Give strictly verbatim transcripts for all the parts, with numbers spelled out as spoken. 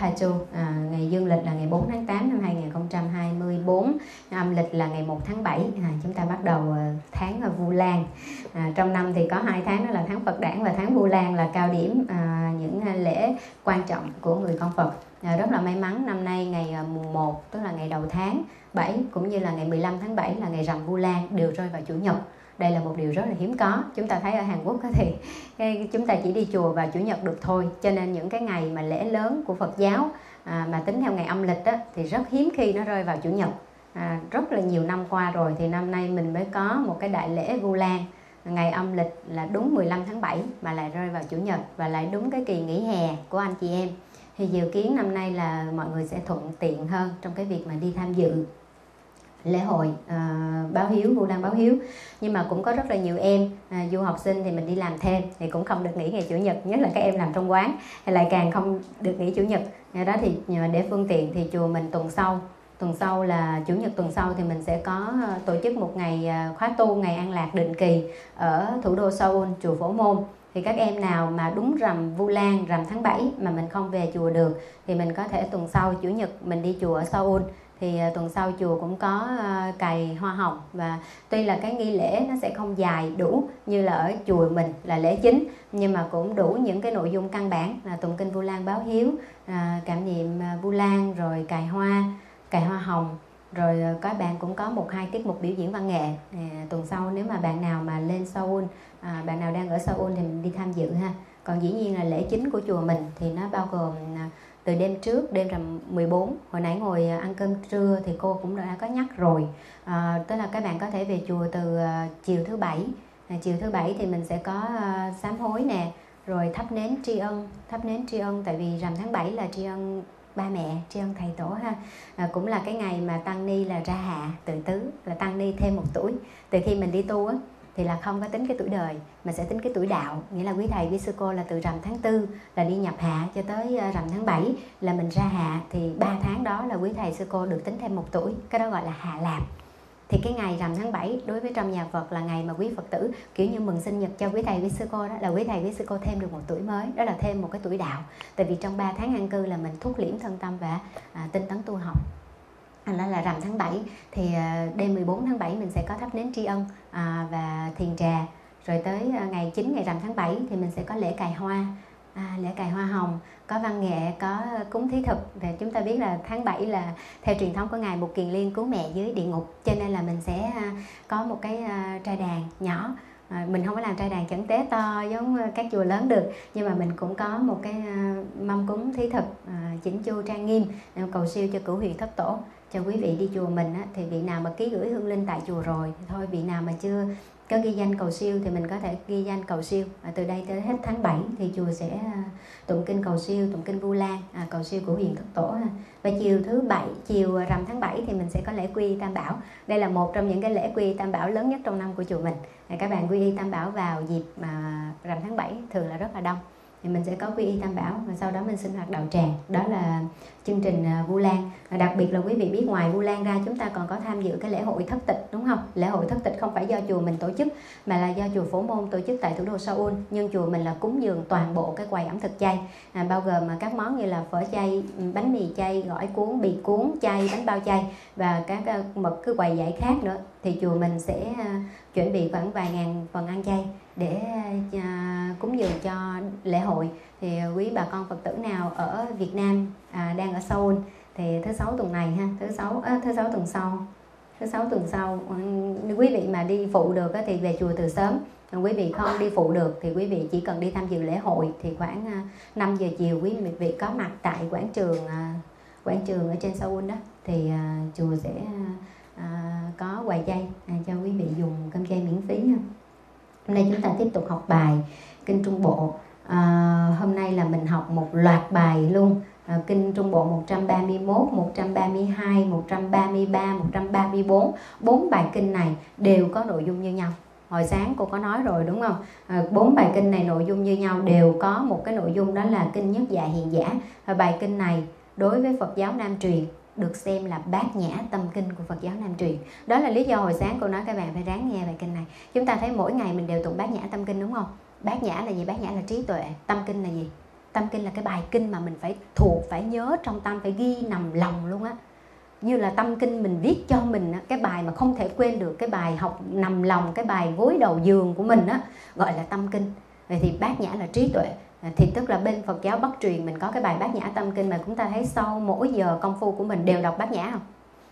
Paju, à, ngày dương lịch là ngày bốn tháng tám năm hai nghìn không trăm hai mươi bốn, âm lịch là ngày một tháng bảy. À, chúng ta bắt đầu tháng Vu Lan. À, trong năm thì có hai tháng, đó là tháng Phật Đản và tháng Vu Lan, là cao điểm à, những lễ quan trọng của người con Phật. À, rất là may mắn năm nay ngày mùng một, tức là ngày đầu tháng bảy, cũng như là ngày mười lăm tháng bảy là ngày rằm Vu Lan, đều rơi vào chủ nhật. Đây là một điều rất là hiếm có. Chúng ta thấy ở Hàn Quốc thì chúng ta chỉ đi chùa vào chủ nhật được thôi. Cho nên những cái ngày mà lễ lớn của Phật giáo à, mà tính theo ngày âm lịch đó, thì rất hiếm khi nó rơi vào chủ nhật. À, rất là nhiều năm qua rồi thì năm nay mình mới có một cái đại lễ Vu Lan. Ngày âm lịch là đúng mười lăm tháng bảy mà lại rơi vào chủ nhật, và lại đúng cái kỳ nghỉ hè của anh chị em. Thì dự kiến năm nay là mọi người sẽ thuận tiện hơn trong cái việc mà đi tham dự lễ hội à, báo hiếu, Vu Lan báo hiếu. Nhưng mà cũng có rất là nhiều em à, du học sinh thì mình đi làm thêm thì cũng không được nghỉ ngày chủ nhật, nhất là các em làm trong quán thì lại càng không được nghỉ chủ nhật. Ngày đó thì để phương tiện thì chùa mình tuần sau tuần sau là chủ nhật tuần sau thì mình sẽ có tổ chức một ngày khóa tu, ngày an lạc định kỳ ở thủ đô Seoul, chùa Phổ Môn. Thì các em nào mà đúng rằm Vu Lan, rằm tháng bảy mà mình không về chùa được thì mình có thể tuần sau chủ nhật mình đi chùa ở Seoul. Thì tuần sau chùa cũng có cài hoa hồng, và tuy là cái nghi lễ nó sẽ không dài đủ như là ở chùa mình là lễ chính, nhưng mà cũng đủ những cái nội dung căn bản là tụng kinh Vu Lan báo hiếu, cảm niệm Vu Lan, rồi cài hoa, cài hoa hồng. Rồi có bạn cũng có một hai tiết mục biểu diễn văn nghệ. À, tuần sau nếu mà bạn nào mà lên Seoul, à, bạn nào đang ở Seoul thì mình đi tham dự ha. Còn dĩ nhiên là lễ chính của chùa mình thì nó bao gồm à, từ đêm trước, đêm rằm mười bốn, hồi nãy ngồi ăn cơm trưa thì cô cũng đã có nhắc rồi. À, tức là các bạn có thể về chùa từ à, chiều thứ bảy. À, chiều thứ bảy thì mình sẽ có à, sám hối nè, rồi thắp nến tri ân, thắp nến tri ân tại vì rằm tháng bảy là tri ân ba mẹ, tri ân thầy tổ ha. À, cũng là cái ngày mà tăng ni là ra hạ tự tứ, là tăng ni thêm một tuổi. Từ khi mình đi tu á thì là không có tính cái tuổi đời mà sẽ tính cái tuổi đạo, nghĩa là quý thầy quý sư cô là từ rằm tháng tư là đi nhập hạ cho tới rằm tháng bảy là mình ra hạ, thì ba tháng đó là quý thầy sư cô được tính thêm một tuổi, cái đó gọi là hạ lạp. Thì cái ngày rằm tháng bảy đối với trong nhà Phật là ngày mà quý Phật tử kiểu như mừng sinh nhật cho quý thầy quý sư cô, đó là quý thầy quý sư cô thêm được một tuổi mới, đó là thêm một cái tuổi đạo. Tại vì trong ba tháng an cư là mình thúc liễm thân tâm và à, tinh tấn tu học. Là, là rằm tháng bảy thì đêm mười bốn tháng bảy mình sẽ có thắp nến tri ân à, và thiền trà. Rồi tới ngày chín, ngày rằm tháng bảy thì mình sẽ có lễ cài hoa, à, lễ cài hoa hồng, có văn nghệ, có cúng thí thực. Và chúng ta biết là tháng bảy là theo truyền thống của Ngài Mục Kiền Liên cứu mẹ dưới địa ngục, cho nên là mình sẽ có một cái trai đàn nhỏ. À, mình không có làm trai đàn chẩn tế to giống các chùa lớn được, nhưng mà mình cũng có một cái à, mâm cúng thí thực à, chỉnh chu trang nghiêm, cầu siêu cho cửu huyền thất tổ. Cho quý vị đi chùa mình á, thì vị nào mà ký gửi hương linh tại chùa rồi thì thôi, vị nào mà chưa có ghi danh cầu siêu thì mình có thể ghi danh cầu siêu. À, từ đây tới hết tháng bảy thì chùa sẽ à, tụng kinh cầu siêu, tụng kinh Vu Lan, à, cầu siêu cửu huyền thất tổ. À. Và chiều thứ bảy, chiều rằm tháng bảy thì mình sẽ có lễ quy tam bảo. Đây là một trong những cái lễ quy tam bảo lớn nhất trong năm của chùa mình. À, các bạn quy y tam bảo vào dịp mà rằm tháng bảy thường là rất là đông. Thì mình sẽ có quy y tam bảo và sau đó mình sinh hoạt đạo tràng, đó là chương trình Vu Lan. Và đặc biệt là quý vị biết, ngoài Vu Lan ra chúng ta còn có tham dự cái lễ hội thất tịch, đúng không? Lễ hội thất tịch không phải do chùa mình tổ chức mà là do chùa Phổ Môn tổ chức tại thủ đô Seoul, nhưng chùa mình là cúng dường toàn bộ cái quầy ẩm thực chay, à, bao gồm các món như là phở chay, bánh mì chay, gỏi cuốn, bì cuốn chay, bánh bao chay và các mực cứ quầy giải khác nữa. Thì chùa mình sẽ chuẩn bị khoảng vài ngàn phần ăn chay để cúng dường cho lễ hội. Thì quý bà con Phật tử nào ở Việt Nam à, đang ở Seoul thì thứ sáu tuần này ha, thứ sáu à, thứ sáu tuần sau, thứ sáu tuần sau quý vị mà đi phụ được thì về chùa từ sớm. Quý vị không đi phụ được thì quý vị chỉ cần đi tham dự lễ hội thì khoảng năm giờ chiều quý vị có mặt tại quảng trường quảng trường ở trên Seoul đó, thì chùa sẽ à, có quầy chay à, cho quý vị dùng cơm chay miễn phí ha. Hôm nay chúng ta tiếp tục học bài Kinh Trung Bộ. à, hôm nay là mình học một loạt bài luôn. À, Kinh Trung Bộ một trăm ba mươi mốt, một trăm ba mươi hai, một trăm ba mươi ba, một trăm ba mươi bốn, bốn bài kinh này đều có nội dung như nhau. Hồi sáng cô có nói rồi đúng không? Bốn bài kinh này nội dung như nhau, đều có một cái nội dung, đó là Kinh Nhất Dạ Hiền Giả. Và bài kinh này đối với Phật giáo Nam truyền được xem là bát nhã tâm kinh của Phật giáo Nam truyền. Đó là lý do hồi sáng cô nói các bạn phải ráng nghe bài kinh này. Chúng ta thấy mỗi ngày mình đều tụng bát nhã tâm kinh đúng không? Bát nhã là gì? Bát nhã là trí tuệ. Tâm kinh là gì? Tâm kinh là cái bài kinh mà mình phải thuộc, phải nhớ trong tâm, phải ghi nằm lòng luôn á. Như là tâm kinh mình viết cho mình cái bài mà không thể quên được, cái bài học nằm lòng, cái bài gối đầu giường của mình á, gọi là tâm kinh. Vậy thì bát nhã là trí tuệ, thì tức là bên Phật giáo Bắc truyền mình có cái bài bát nhã tâm kinh, mà chúng ta thấy sau mỗi giờ công phu của mình đều đọc bát nhã không?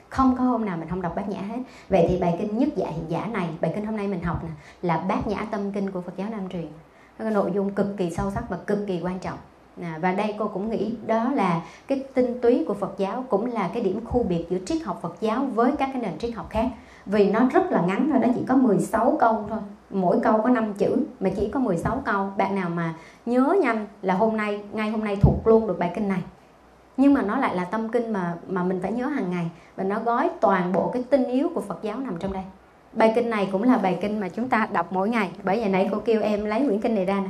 Không có hôm nào mình không đọc bát nhã hết. Vậy thì bài kinh Nhất Dạ Hiền Giả này, bài kinh hôm nay mình học nè, là bát nhã tâm kinh của Phật giáo Nam truyền. Cái nội dung cực kỳ sâu sắc và cực kỳ quan trọng. À, và đây cô cũng nghĩ đó là cái tinh túy của Phật giáo, cũng là cái điểm khu biệt giữa triết học Phật giáo với các cái nền triết học khác. Vì nó rất là ngắn thôi, nó chỉ có mười sáu câu thôi. Mỗi câu có năm chữ mà chỉ có mười sáu câu. Bạn nào mà nhớ nhanh là hôm nay, ngay hôm nay thuộc luôn được bài kinh này. Nhưng mà nó lại là tâm kinh mà mà mình phải nhớ hàng ngày. Và nó gói toàn bộ cái tinh yếu của Phật giáo nằm trong đây. Bài kinh này cũng là bài kinh mà chúng ta đọc mỗi ngày. Bởi vậy nãy cô kêu em lấy quyển kinh này ra nè.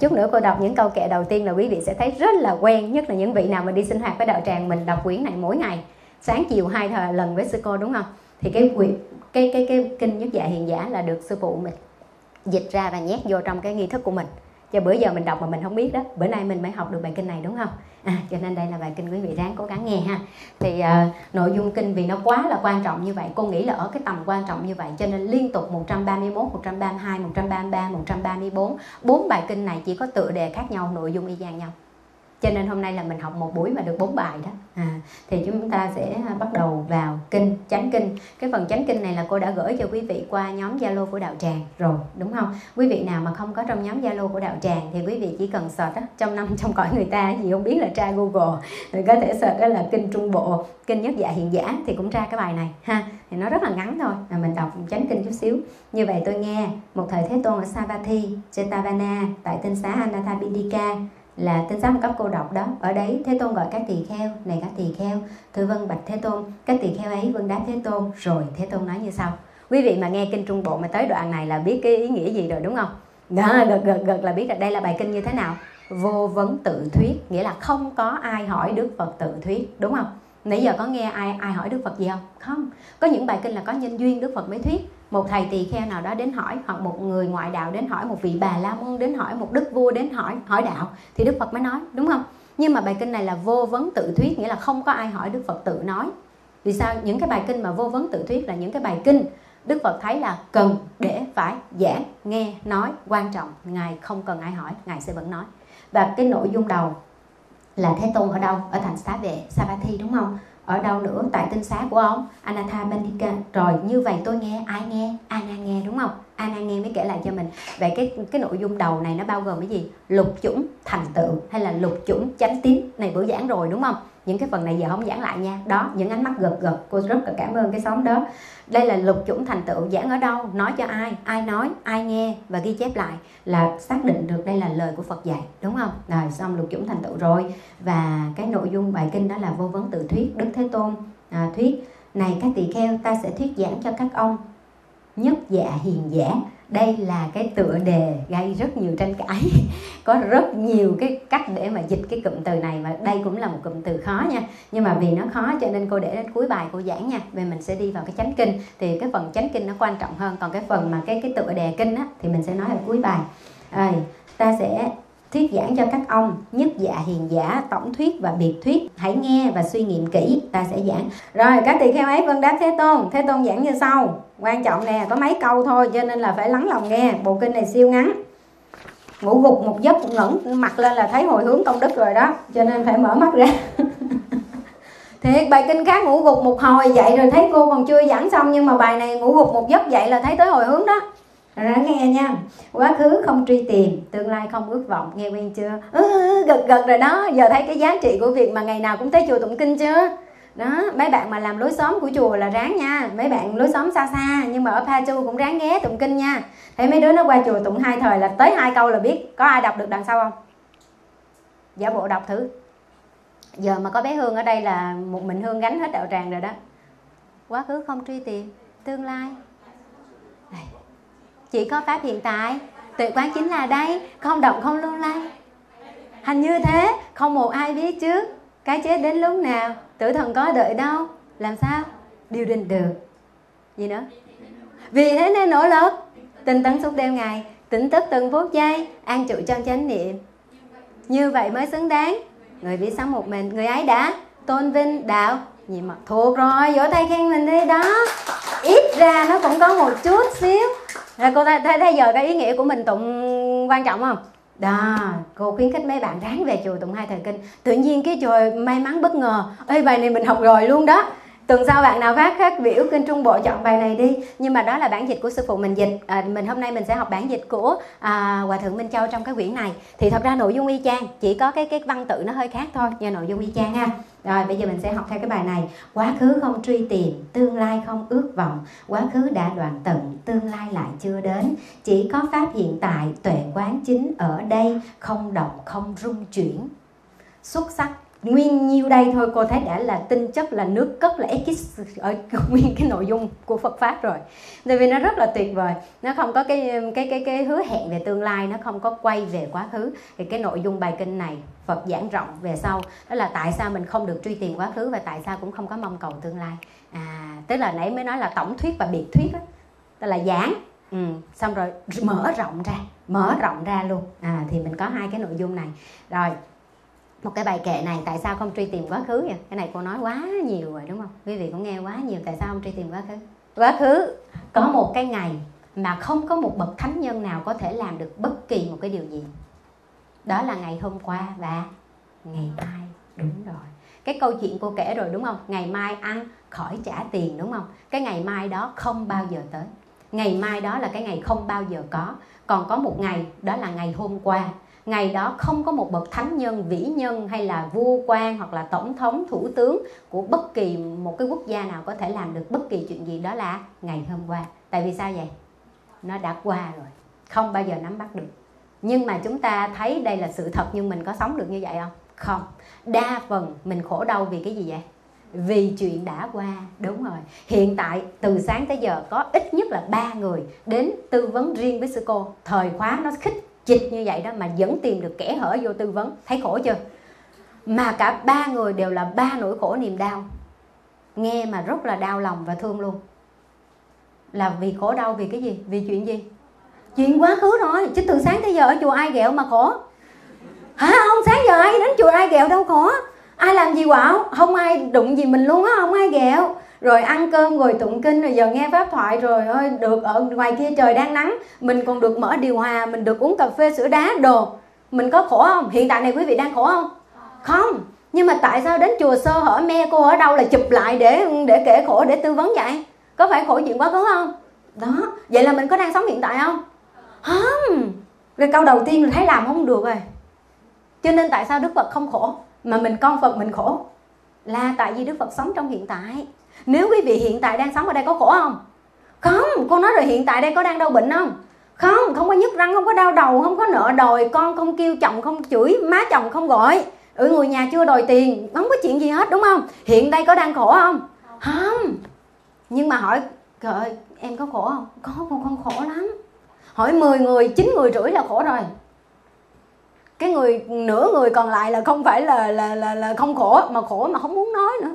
Chút nữa cô đọc những câu kệ đầu tiên là quý vị sẽ thấy rất là quen. Nhất là những vị nào mà đi sinh hoạt với đạo tràng, mình đọc quyển này mỗi ngày, sáng chiều hai lần với sư cô đúng không? Thì cái quyển cái cái cái kinh Nhất Dạ Hiền Giả là được sư phụ mình dịch ra và nhét vô trong cái nghi thức của mình. Cho bữa giờ mình đọc mà mình không biết đó, bữa nay mình mới học được bài kinh này đúng không? À, cho nên đây là bài kinh quý vị ráng cố gắng nghe ha. Thì uh, nội dung kinh vì nó quá là quan trọng như vậy, cô nghĩ là ở cái tầm quan trọng như vậy cho nên liên tục một trăm ba mươi mốt, một trăm ba mươi hai, một trăm ba mươi ba, một trăm ba mươi bốn, bốn bài kinh này chỉ có tựa đề khác nhau, nội dung y chang nhau. Cho nên hôm nay là mình học một buổi mà được bốn bài đó. À, thì chúng ta sẽ bắt đầu vào kinh chánh kinh. Cái phần chánh kinh này là cô đã gửi cho quý vị qua nhóm Zalo của đạo tràng rồi đúng không? Quý vị nào mà không có trong nhóm Zalo của đạo tràng thì quý vị chỉ cần search đó, trong năm trong cõi người ta gì không biết là tra Google, rồi có thể search đó là Kinh Trung Bộ, Kinh Nhất Dạ Hiền Giả thì cũng ra cái bài này ha. Thì nó rất là ngắn thôi, à, mình đọc chánh kinh chút xíu. Như vậy tôi nghe một thời Thế Tôn ở Savatthi, Jetavana tại tinh xá Anathapindika, là tinh xá Cấp Cô Độc đó. Ở đấy Thế Tôn gọi các tỳ kheo: này các tỳ kheo, thưa vâng bạch Thế Tôn. Các tỳ kheo ấy vâng đáp Thế Tôn. Rồi Thế Tôn nói như sau. Quý vị mà nghe Kinh Trung Bộ mà tới đoạn này là biết cái ý nghĩa gì rồi đúng không? Đó, gật gật gật là biết là đây là bài kinh như thế nào. Vô vấn tự thuyết, nghĩa là không có ai hỏi Đức Phật tự thuyết đúng không? Nãy giờ có nghe ai ai hỏi Đức Phật gì không? Không. Có những bài kinh là có nhân duyên Đức Phật mới thuyết. Một thầy tỳ kheo nào đó đến hỏi, hoặc một người ngoại đạo đến hỏi, một vị Bà La Môn đến hỏi, một đức vua đến hỏi, hỏi đạo thì Đức Phật mới nói đúng không? Nhưng mà bài kinh này là vô vấn tự thuyết, nghĩa là không có ai hỏi, Đức Phật tự nói. Vì sao? Những cái bài kinh mà vô vấn tự thuyết là những cái bài kinh Đức Phật thấy là cần để phải giảng, nghe, nói, quan trọng. Ngài không cần ai hỏi, Ngài sẽ vẫn nói. Và cái nội dung đầu là Thế Tôn ở đâu? Ở thành xá vệ Savatthi đúng không? Ở đâu nữa? Tại tinh xá của ông Anathapindika. Rồi như vậy tôi nghe, ai nghe? Ana nghe đúng không? Ana nghe mới kể lại cho mình. Vậy cái cái nội dung đầu này nó bao gồm cái gì? Lục chủng thành tựu hay là lục chủng chánh tín này bữa giảng rồi đúng không? Những cái phần này giờ không giảng lại nha. Đó, những ánh mắt gật gật, cô rất là cảm ơn cái xóm đó. Đây là lục chủng thành tựu, giảng ở đâu, nói cho ai, ai nói, ai nghe và ghi chép lại là xác định được đây là lời của Phật dạy đúng không? Rồi xong lục chủng thành tựu rồi. Và cái nội dung bài kinh đó là vô vấn tự thuyết. Đức Thế Tôn à, thuyết: này các tỳ kheo, ta sẽ thuyết giảng cho các ông Nhất Dạ Hiền Giả. Đây là cái tựa đề gây rất nhiều tranh cãi. Có rất nhiều cái cách để mà dịch cái cụm từ này, và đây cũng là một cụm từ khó nha. Nhưng mà vì nó khó cho nên cô để đến cuối bài cô giảng nha. Về mình sẽ đi vào cái chánh kinh, thì cái phần chánh kinh nó quan trọng hơn. Còn cái phần mà cái cái tựa đề kinh á thì mình sẽ nói ở cuối bài. À, ta sẽ thuyết giảng cho các ông Nhất Dạ Hiền Giả, tổng thuyết và biệt thuyết. Hãy nghe và suy nghiệm kỹ, ta sẽ giảng. Rồi các tỳ kheo ấy vâng đáp Thế Tôn. Thế Tôn giảng như sau. Quan trọng nè, có mấy câu thôi cho nên là phải lắng lòng nghe. Bộ kinh này siêu ngắn. Ngủ gục một giấc ngẩng mặt lên là thấy hồi hướng công đức rồi đó, cho nên phải mở mắt ra. Thiệt, bài kinh khác ngủ gục một hồi dậy rồi thấy cô còn chưa giảng xong, nhưng mà bài này ngủ gục một giấc dậy là thấy tới hồi hướng đó. Ráng nghe nha. Quá khứ không truy tìm, tương lai không ước vọng. Nghe quen chưa? Ừ, gật gật rồi đó. Giờ thấy cái giá trị của việc mà ngày nào cũng tới chùa tụng kinh chưa? đó. Mấy bạn mà làm lối xóm của chùa là ráng nha, mấy bạn lối xóm xa xa nhưng mà ở Paju cũng ráng ghé tụng kinh nha. Thấy mấy đứa nó qua chùa tụng hai thời là tới hai câu là biết. Có ai đọc được đằng sau không? Giả bộ đọc thử. Giờ mà có bé Hương ở đây là một mình Hương gánh hết đạo tràng rồi đó. Quá khứ không truy tìm, tương lai này, chỉ có pháp hiện tại, tự quán chính là đây, không động không lưu lay. Hành như thế, không một ai biết trước, cái chết đến lúc nào, tử thần có đợi đâu, làm sao điều định được. Gì nữa? Vì thế nên nỗ lực, tinh tấn suốt đêm ngày, tỉnh thức từng phút giây, an trụ trong chánh niệm. Như vậy mới xứng đáng, người biết sống một mình, người ấy đã tôn vinh đạo. Gì mà thuộc rồi, vỗ tay khen mình đi đó. Ít ra nó cũng có một chút xíu. Rồi cô ta thấy giờ cái ý nghĩa của mình tụng quan trọng không? Đó, cô khuyến khích mấy bạn ráng về chùa tụng hai thời kinh. Tự nhiên cái chùa may mắn bất ngờ. Ê, bài này mình học rồi luôn đó. Tuần sau bạn nào phát phát biểu Kinh Trung Bộ chọn bài này đi. Nhưng mà đó là bản dịch của sư phụ mình dịch. À, mình hôm nay mình sẽ học bản dịch của à, Hòa Thượng Minh Châu trong cái quyển này. Thì thật ra nội dung y chang, chỉ có cái cái văn tự nó hơi khác thôi, nhưng nội dung y chang ha. Rồi bây giờ mình sẽ học theo cái bài này. Quá khứ không truy tìm, tương lai không ước vọng, quá khứ đã đoạn tận, tương lai lại chưa đến, chỉ có pháp hiện tại, tuệ quán chính ở đây, không động không rung chuyển. Xuất sắc. Nguyên nhiêu đây thôi cô thấy đã là tinh chất, là nước cất, là ekis ở nguyên cái nội dung của Phật pháp rồi. Tại vì nó rất là tuyệt vời, nó không có cái cái cái cái hứa hẹn về tương lai, nó không có quay về quá khứ. Thì cái nội dung bài kinh này Phật giảng rộng về sau, đó là tại sao mình không được truy tìm quá khứ và tại sao cũng không có mong cầu tương lai. À, tức là nãy mới nói là tổng thuyết và biệt thuyết đó, tức là giảng. Ừ, xong rồi mở rộng ra, mở rộng ra luôn. À, thì mình có hai cái nội dung này. Rồi một cái bài kệ này, tại sao không truy tìm quá khứ vậy? Cái này cô nói quá nhiều rồi đúng không? Quý vị cũng nghe quá nhiều, tại sao không truy tìm quá khứ? Quá khứ có một cái ngày mà không có một bậc thánh nhân nào có thể làm được bất kỳ một cái điều gì. Đó là ngày hôm qua và ngày mai. Đúng rồi. Cái câu chuyện cô kể rồi đúng không? Ngày mai ăn khỏi trả tiền đúng không? Cái ngày mai đó không bao giờ tới. Ngày mai đó là cái ngày không bao giờ có. Còn có một ngày, đó là ngày hôm qua. Ngày đó không có một bậc thánh nhân, vĩ nhân hay là vua quan hoặc là tổng thống, thủ tướng của bất kỳ một cái quốc gia nào có thể làm được bất kỳ chuyện gì, đó là ngày hôm qua. Tại vì sao vậy? Nó đã qua rồi, không bao giờ nắm bắt được. Nhưng mà chúng ta thấy đây là sự thật, nhưng mình có sống được như vậy không? Không. Đa phần mình khổ đau vì cái gì vậy? Vì chuyện đã qua, đúng rồi. Hiện tại từ sáng tới giờ có ít nhất là ba người đến tư vấn riêng với sư cô. Thời khóa nó khích dịch như vậy đó mà vẫn tìm được kẻ hở vô tư vấn. Thấy khổ chưa? Mà cả ba người đều là ba nỗi khổ niềm đau. Nghe mà rất là đau lòng và thương luôn. Là vì khổ đau vì cái gì? Vì chuyện gì? Chuyện quá khứ rồi. Chứ từ sáng tới giờ ở chùa ai ghẹo mà khổ? Hả ông, sáng giờ ai đến chùa ai ghẹo đâu khổ? Ai làm gì quạo? Không ai đụng gì mình luôn á, không ai ghẹo. Rồi ăn cơm rồi tụng kinh, rồi giờ nghe pháp thoại, rồi ơi được ở ngoài kia trời đang nắng, mình còn được mở điều hòa, mình được uống cà phê sữa đá đồ. Mình có khổ không? Hiện tại này quý vị đang khổ không? Không. Nhưng mà tại sao đến chùa sơ hở me cô ở đâu là chụp lại để để kể khổ, để tư vấn vậy? Có phải khổ chuyện quá khứ không? Đó. Vậy là mình có đang sống hiện tại không? Không. Rồi câu đầu tiên là thấy làm không được rồi. Cho nên tại sao Đức Phật không khổ mà mình con Phật mình khổ? Là tại vì Đức Phật sống trong hiện tại. Nếu quý vị hiện tại đang sống ở đây có khổ không? Không. Cô nói rồi, hiện tại đây có đang đau bệnh không? Không. Không có nhức răng, không có đau đầu, không có nợ đòi, con không kêu, chồng không chửi, má chồng không gọi, ở người nhà chưa đòi tiền, không có chuyện gì hết đúng không? Hiện đây có đang khổ không? Không. Nhưng mà hỏi trời ơi, em có khổ không? Có, con con khổ lắm. Hỏi mười người, chín người rưỡi là khổ rồi. Cái người nửa người còn lại là không phải là là là, là không khổ, mà khổ mà không muốn nói nữa,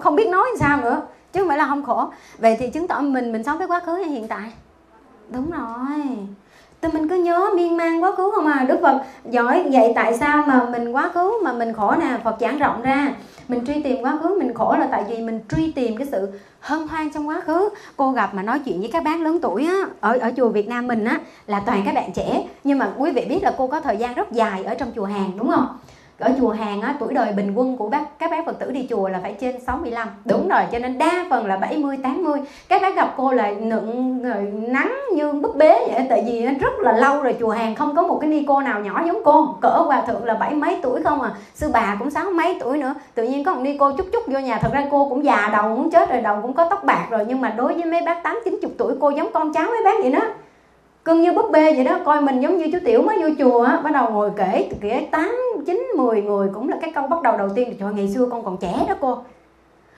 không biết nói sao nữa, chứ không phải là không khổ. Vậy thì chứng tỏ mình mình sống với quá khứ hay hiện tại? Đúng rồi. Tụi mình cứ nhớ miên man quá khứ không à. Đức Phật giỏi vậy, tại sao mà mình quá khứ mà mình khổ nè? Phật giảng rộng ra, mình truy tìm quá khứ mình khổ là tại vì mình truy tìm cái sự hân hoan trong quá khứ. Cô gặp mà nói chuyện với các bác lớn tuổi á, ở ở chùa Việt Nam mình á là toàn các bạn trẻ, nhưng mà quý vị biết là cô có thời gian rất dài ở trong chùa Hàn đúng không? ở chùa Hàn á, tuổi đời bình quân của bác, các bác Phật tử đi chùa là phải trên sáu mươi lăm. Đúng rồi, cho nên đa phần là bảy mươi, tám mươi. Các bác gặp cô là nựng nắng như búp bế vậy. Tại vì rất là lâu rồi chùa Hàn không có một cái ni cô nào nhỏ giống cô. Cỡ hòa thượng là bảy mấy tuổi không à, sư bà cũng sáu mấy tuổi nữa. Tự nhiên có một ni cô chút chút vô nhà. Thật ra cô cũng già đầu muốn chết rồi, đầu cũng có tóc bạc rồi. Nhưng mà đối với mấy bác tám, chín mươi tuổi, cô giống con cháu mấy bác vậy đó, cưng như búp bê vậy đó, coi mình giống như chú Tiểu mới vô chùa á, bắt đầu ngồi kể kể tám, chín, mười người cũng là cái câu bắt đầu đầu tiên. Trời, ngày xưa con còn trẻ đó cô,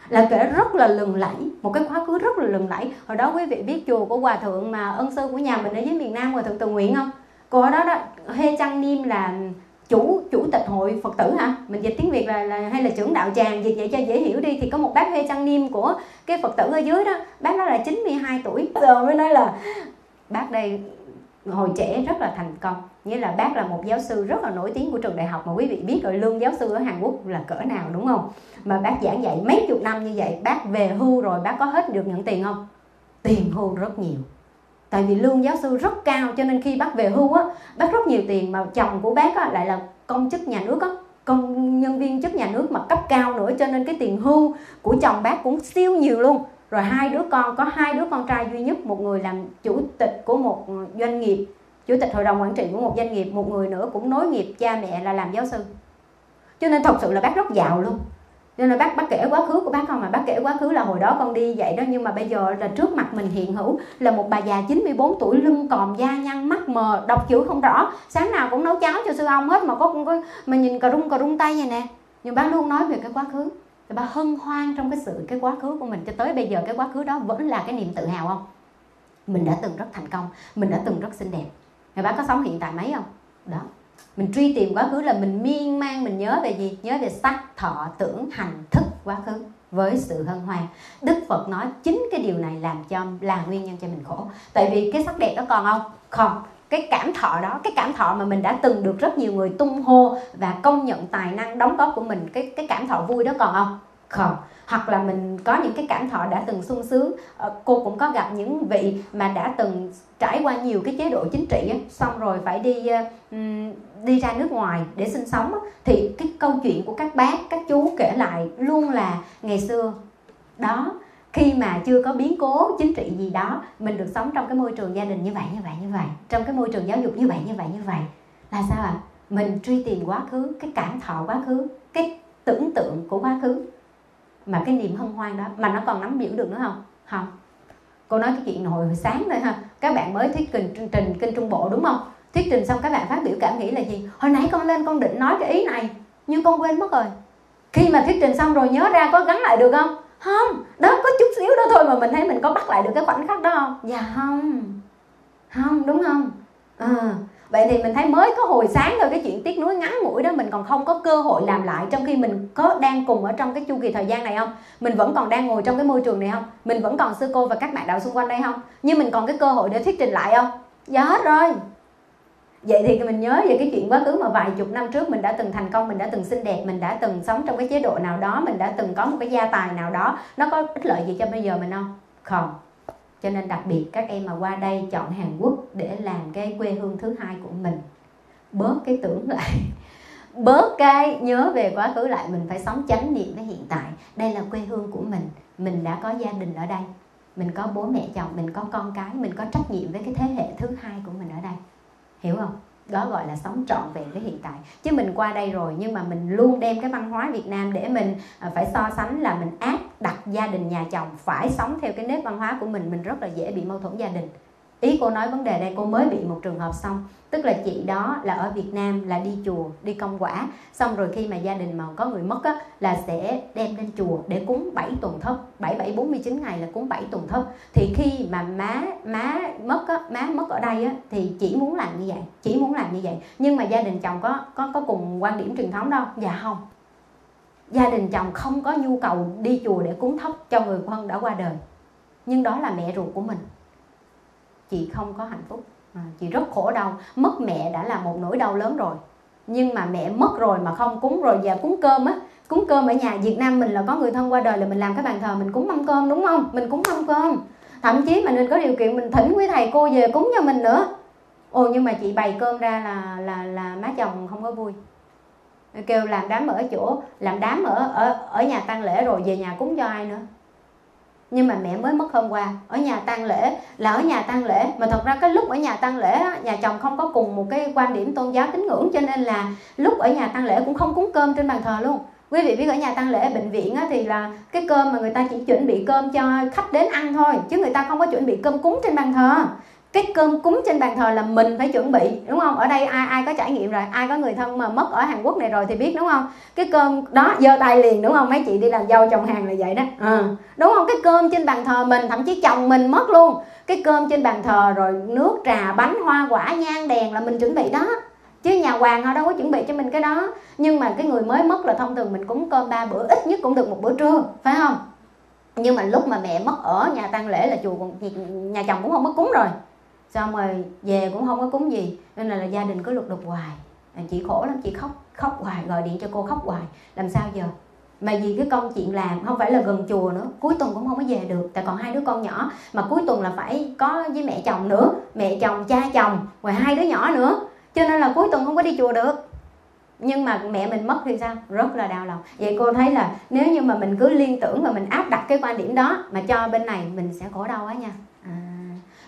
là kể rất là lừng lẫy, một cái quá khứ rất là lừng lẫy. Hồi đó quý vị biết chùa của hòa thượng mà ân sư của nhà mình ở dưới miền Nam, hòa thượng Từ Nguyện không? Cô đó đó, Hê Trăng Niêm là chủ chủ tịch hội Phật tử hả? Mình dịch tiếng Việt là, là hay là trưởng đạo tràng, dịch vậy cho dễ hiểu đi. Thì có một bác Hê Trăng Niêm của cái Phật tử ở dưới đó, bác đó là chín mươi hai tuổi giờ mới nói là bác đây hồi trẻ rất là thành công. Nghĩa là bác là một giáo sư rất là nổi tiếng của trường đại học, mà quý vị biết rồi, lương giáo sư ở Hàn Quốc là cỡ nào đúng không? Mà bác giảng dạy mấy chục năm như vậy, bác về hưu rồi bác có hết được nhận tiền không? Tiền hưu rất nhiều. Tại vì lương giáo sư rất cao, cho nên khi bác về hưu á, bác rất nhiều tiền. Mà chồng của bác á, lại là công chức nhà nước á, công nhân viên chức nhà nước mà cấp cao nữa, cho nên cái tiền hưu của chồng bác cũng siêu nhiều luôn. Rồi hai đứa con, có hai đứa con trai duy nhất, một người làm chủ tịch của một doanh nghiệp, chủ tịch hội đồng quản trị của một doanh nghiệp, một người nữa cũng nối nghiệp cha mẹ là làm giáo sư. Cho nên thật sự là bác rất giàu luôn. Nên là bác bác kể quá khứ của bác không, mà bác kể quá khứ là hồi đó con đi vậy đó, nhưng mà bây giờ là trước mặt mình hiện hữu là một bà già chín mươi bốn tuổi, lưng còm, da nhăn, mắt mờ, đọc chữ không rõ, sáng nào cũng nấu cháo cho sư ông hết, mà có có mà nhìn cà rung cà rung tay vậy nè. Nhưng bác luôn nói về cái quá khứ. Bà hân hoan trong cái sự cái quá khứ của mình, cho tới bây giờ cái quá khứ đó vẫn là cái niềm tự hào không? Mình đã từng rất thành công, mình đã từng rất xinh đẹp. Rồi bà có sống hiện tại mấy không? Đó. Mình truy tìm quá khứ là mình miên man, mình nhớ về gì? Nhớ về sắc, thọ, tưởng, hành, thức quá khứ với sự hân hoan. Đức Phật nói chính cái điều này làm cho là nguyên nhân cho mình khổ. Tại vì cái sắc đẹp đó còn không? Không. Cái cảm thọ đó, cái cảm thọ mà mình đã từng được rất nhiều người tung hô và công nhận tài năng đóng góp của mình, cái cái cảm thọ vui đó còn không? Không. Hoặc là mình có những cái cảm thọ đã từng sung sướng. Cô cũng có gặp những vị mà đã từng trải qua nhiều cái chế độ chính trị ấy, xong rồi phải đi đi ra nước ngoài để sinh sống ấy. Thì cái câu chuyện của các bác, các chú kể lại luôn là ngày xưa đó, khi mà chưa có biến cố chính trị gì đó, mình được sống trong cái môi trường gia đình như vậy, như vậy, như vậy, trong cái môi trường giáo dục như vậy, như vậy, như vậy. Là sao ạ? À? Mình truy tìm quá khứ, cái cảm thọ quá khứ, cái tưởng tượng của quá khứ, mà cái niềm hân hoan đó, mà nó còn nắm giữ được nữa không? Không. Cô nói cái chuyện hồi, hồi sáng thôi ha. Các bạn mới thuyết trình, trình Kinh Trung Bộ đúng không? Thuyết trình xong các bạn phát biểu cảm nghĩ là gì? Hồi nãy con lên con định nói cái ý này, nhưng con quên mất rồi. Khi mà thuyết trình xong rồi nhớ ra có gắn lại được không? Không, đó có chút xíu đó thôi mà mình thấy mình có bắt lại được cái khoảnh khắc đó không? Dạ không, không đúng không? À, vậy thì mình thấy mới có hồi sáng rồi cái chuyện tiếc nuối ngắn ngủi đó mình còn không có cơ hội làm lại, trong khi mình có đang cùng ở trong cái chu kỳ thời gian này không? Mình vẫn còn đang ngồi trong cái môi trường này không? Mình vẫn còn sư cô và các bạn đạo xung quanh đây không? Nhưng mình còn cái cơ hội để thuyết trình lại không? Dạ hết rồi. Vậy thì mình nhớ về cái chuyện quá khứ mà vài chục năm trước mình đã từng thành công, mình đã từng xinh đẹp, mình đã từng sống trong cái chế độ nào đó, mình đã từng có một cái gia tài nào đó, nó có ích lợi gì cho bây giờ mình không? Không. Cho nên đặc biệt các em mà qua đây chọn Hàn Quốc để làm cái quê hương thứ hai của mình, bớt cái tưởng lại, bớt cái nhớ về quá khứ lại, mình phải sống chánh niệm với hiện tại. Đây là quê hương của mình, mình đã có gia đình ở đây, mình có bố mẹ chồng, mình có con cái, mình có trách nhiệm với cái thế hệ thứ hai của mình ở đây. Hiểu không? Đó gọi là sống trọn vẹn với hiện tại. Chứ mình qua đây rồi nhưng mà mình luôn đem cái văn hóa Việt Nam để mình phải so sánh, là mình áp đặt gia đình nhà chồng phải sống theo cái nếp văn hóa của mình, mình rất là dễ bị mâu thuẫn gia đình. Ý cô nói vấn đề đây, cô mới bị một trường hợp xong. Tức là chị đó là ở Việt Nam là đi chùa, đi công quả, xong rồi khi mà gia đình mà có người mất á, là sẽ đem lên chùa để cúng bảy tuần thất, bảy, bảy, bốn mươi chín ngày là cúng bảy tuần thất. Thì khi mà má má mất á, má mất ở đây á, thì chỉ muốn làm như vậy, chỉ muốn làm như vậy. Nhưng mà gia đình chồng có có có cùng quan điểm truyền thống đâu? Dạ không. Gia đình chồng không có nhu cầu đi chùa để cúng thất cho người thân đã qua đời. Nhưng đó là mẹ ruột của mình. Chị không có hạnh phúc, à, chị rất khổ đau. Mất mẹ đã là một nỗi đau lớn rồi, nhưng mà mẹ mất rồi mà không cúng rồi và cúng cơm á. Cúng cơm ở nhà Việt Nam mình là có người thân qua đời là mình làm cái bàn thờ, mình cúng mâm cơm đúng không? Mình cúng mâm cơm. Thậm chí mà mình có điều kiện mình thỉnh quý thầy cô về cúng cho mình nữa. Ồ nhưng mà chị bày cơm ra là là là má chồng không có vui. kêu làm đám ở chỗ, làm đám ở, ở, ở nhà tang lễ rồi về nhà cúng cho ai nữa. Nhưng mà mẹ mới mất hôm qua, ở nhà tang lễ là ở nhà tang lễ. Mà thật ra cái lúc ở nhà tang lễ, nhà chồng không có cùng một cái quan điểm tôn giáo tín ngưỡng, cho nên là lúc ở nhà tang lễ cũng không cúng cơm trên bàn thờ luôn. Quý vị biết ở nhà tang lễ ở bệnh viện á, thì là cái cơm mà người ta chỉ chuẩn bị cơm cho khách đến ăn thôi, chứ người ta không có chuẩn bị cơm cúng trên bàn thờ. Cái cơm cúng trên bàn thờ là mình phải chuẩn bị, đúng không? Ở đây ai ai có trải nghiệm rồi, ai có người thân mà mất ở Hàn Quốc này rồi thì biết, đúng không? Cái cơm đó giơ tay liền, đúng không? Mấy chị đi làm dâu chồng Hàn là vậy đó, à, đúng không? Cái cơm trên bàn thờ mình, thậm chí chồng mình mất luôn, cái cơm trên bàn thờ rồi nước trà bánh hoa quả nhang đèn là mình chuẩn bị đó. Chứ nhà hoàng họ đâu có chuẩn bị cho mình cái đó. Nhưng mà cái người mới mất là thông thường mình cúng cơm ba bữa, ít nhất cũng được một bữa trưa, phải không? Nhưng mà lúc mà mẹ mất ở nhà tang lễ là chùa còn, nhà chồng cũng không có cúng rồi, xong rồi về cũng không có cúng gì, nên là, là gia đình cứ lục đục hoài. Chị khổ lắm, chị khóc khóc hoài, gọi điện cho cô khóc hoài, làm sao giờ? Mà vì cái công chuyện làm không phải là gần chùa nữa, cuối tuần cũng không có về được, tại còn hai đứa con nhỏ, mà cuối tuần là phải có với mẹ chồng nữa, mẹ chồng cha chồng rồi hai đứa nhỏ nữa, cho nên là cuối tuần không có đi chùa được. Nhưng mà mẹ mình mất thì sao? Rất là đau lòng. Vậy cô thấy là nếu như mà mình cứ liên tưởng và mình áp đặt cái quan điểm đó mà cho bên này, mình sẽ khổ đau quá nha. À,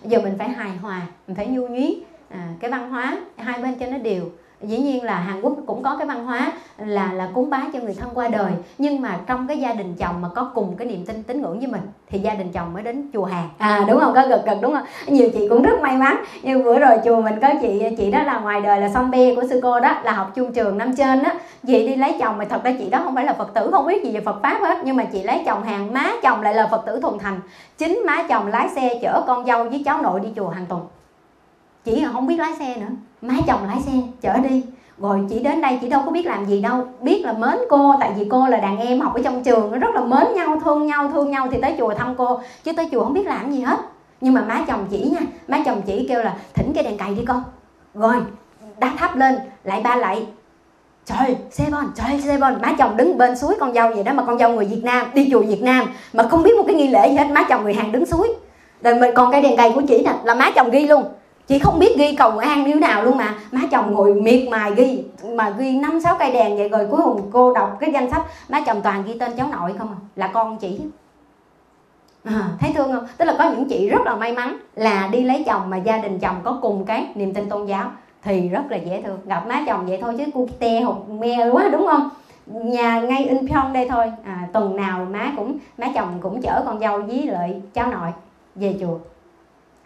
giờ mình phải hài hòa, mình phải nhu nhuyến, à, cái văn hóa hai bên cho nó đều. Dĩ nhiên là Hàn Quốc cũng có cái văn hóa là là cúng bái cho người thân qua đời, nhưng mà trong cái gia đình chồng mà có cùng cái niềm tin tín ngưỡng với mình thì gia đình chồng mới đến chùa Hàn, à đúng không? Có gật gật đúng không? Nhiều chị cũng rất may mắn, như bữa rồi chùa mình có chị chị đó là ngoài đời là song bê của sư cô đó, là học chung trường năm trên á, chị đi lấy chồng, mà thật ra chị đó không phải là Phật tử, không biết gì về Phật pháp hết, nhưng mà chị lấy chồng Hàn, má chồng lại là Phật tử thuần thành, chính má chồng lái xe chở con dâu với cháu nội đi chùa hàng tuần. Chị không biết lái xe nữa, má chồng lái xe chở đi. Rồi chị đến đây chị đâu có biết làm gì đâu, biết là mến cô, tại vì cô là đàn em học ở trong trường, rất là mến nhau, thương nhau, thương nhau thì tới chùa thăm cô, chứ tới chùa không biết làm gì hết. Nhưng mà má chồng chỉ nha, má chồng chỉ kêu là thỉnh cái đèn cày đi con, rồi đá tháp lên, lại ba lại, trời xe bon, trời xe bon. Má chồng đứng bên suối con dâu vậy đó, mà con dâu người Việt Nam, đi chùa Việt Nam mà không biết một cái nghi lễ gì hết, má chồng người Hàn đứng suối. Rồi mình còn cái đèn cày của chị nè, là má chồng ghi luôn. Chị không biết ghi cầu an như nào luôn, mà má chồng ngồi miệt mài ghi, mà ghi năm sáu cây đèn vậy. Rồi cuối cùng cô đọc cái danh sách, má chồng toàn ghi tên cháu nội không, là con chị, à, thấy thương không? Tức là có những chị rất là may mắn là đi lấy chồng mà gia đình chồng có cùng cái niềm tin tôn giáo thì rất là dễ thương. Gặp má chồng vậy thôi chứ cu te hột me quá, đúng không? Nhà ngay Incheon đây thôi, à, tuần nào má cũng má chồng cũng chở con dâu với lại cháu nội về chùa,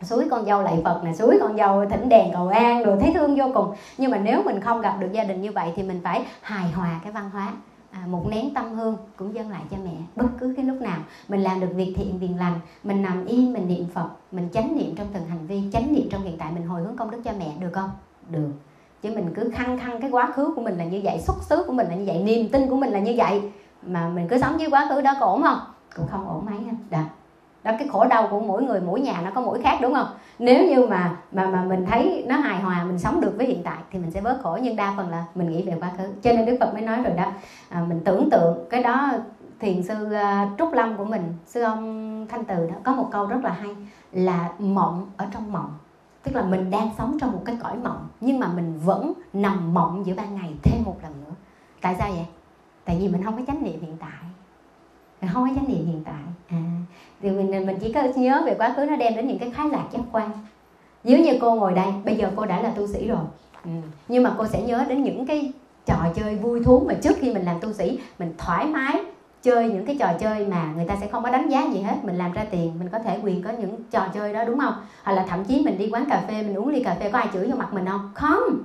suối con dâu lạy Phật nè, suối con dâu thỉnh đèn cầu an, rồi thấy thương vô cùng. Nhưng mà nếu mình không gặp được gia đình như vậy thì mình phải hài hòa cái văn hóa, à, một nén tâm hương cũng dâng lại cho mẹ. Bất cứ cái lúc nào mình làm được việc thiện việc lành, mình nằm yên mình niệm Phật, mình chánh niệm trong từng hành vi, chánh niệm trong hiện tại, mình hồi hướng công đức cho mẹ, được không? Được. Chứ mình cứ khăng khăng cái quá khứ của mình là như vậy, xuất xứ của mình là như vậy, niềm tin của mình là như vậy, mà mình cứ sống với quá khứ đó có ổn không? Cũng không ổn mấy hết. Đó. Đó, cái khổ đau của mỗi người mỗi nhà nó có mỗi khác, đúng không? Nếu như mà mà mà mình thấy nó hài hòa, mình sống được với hiện tại thì mình sẽ bớt khổ, nhưng đa phần là mình nghĩ về quá khứ. Cho nên Đức Phật mới nói rồi đó, à, mình tưởng tượng cái đó. Thiền sư uh, Trúc Lâm của mình, sư ông Thanh Từ đó, có một câu rất là hay là mộng ở trong mộng. Tức là mình đang sống trong một cái cõi mộng, nhưng mà mình vẫn nằm mộng giữa ban ngày thêm một lần nữa. Tại sao vậy? Tại vì mình không có chánh niệm hiện tại, mình không có chánh niệm hiện tại, à, thì mình mình chỉ có nhớ về quá khứ, nó đem đến những cái khái lạc giác quan. Nếu như cô ngồi đây bây giờ cô đã là tu sĩ rồi, ừ, nhưng mà cô sẽ nhớ đến những cái trò chơi vui thú mà trước khi mình làm tu sĩ mình thoải mái chơi, những cái trò chơi mà người ta sẽ không có đánh giá gì hết, mình làm ra tiền, mình có thể quyền có những trò chơi đó, đúng không? Hoặc là thậm chí mình đi quán cà phê, mình uống ly cà phê, có ai chửi vô mặt mình không? Không.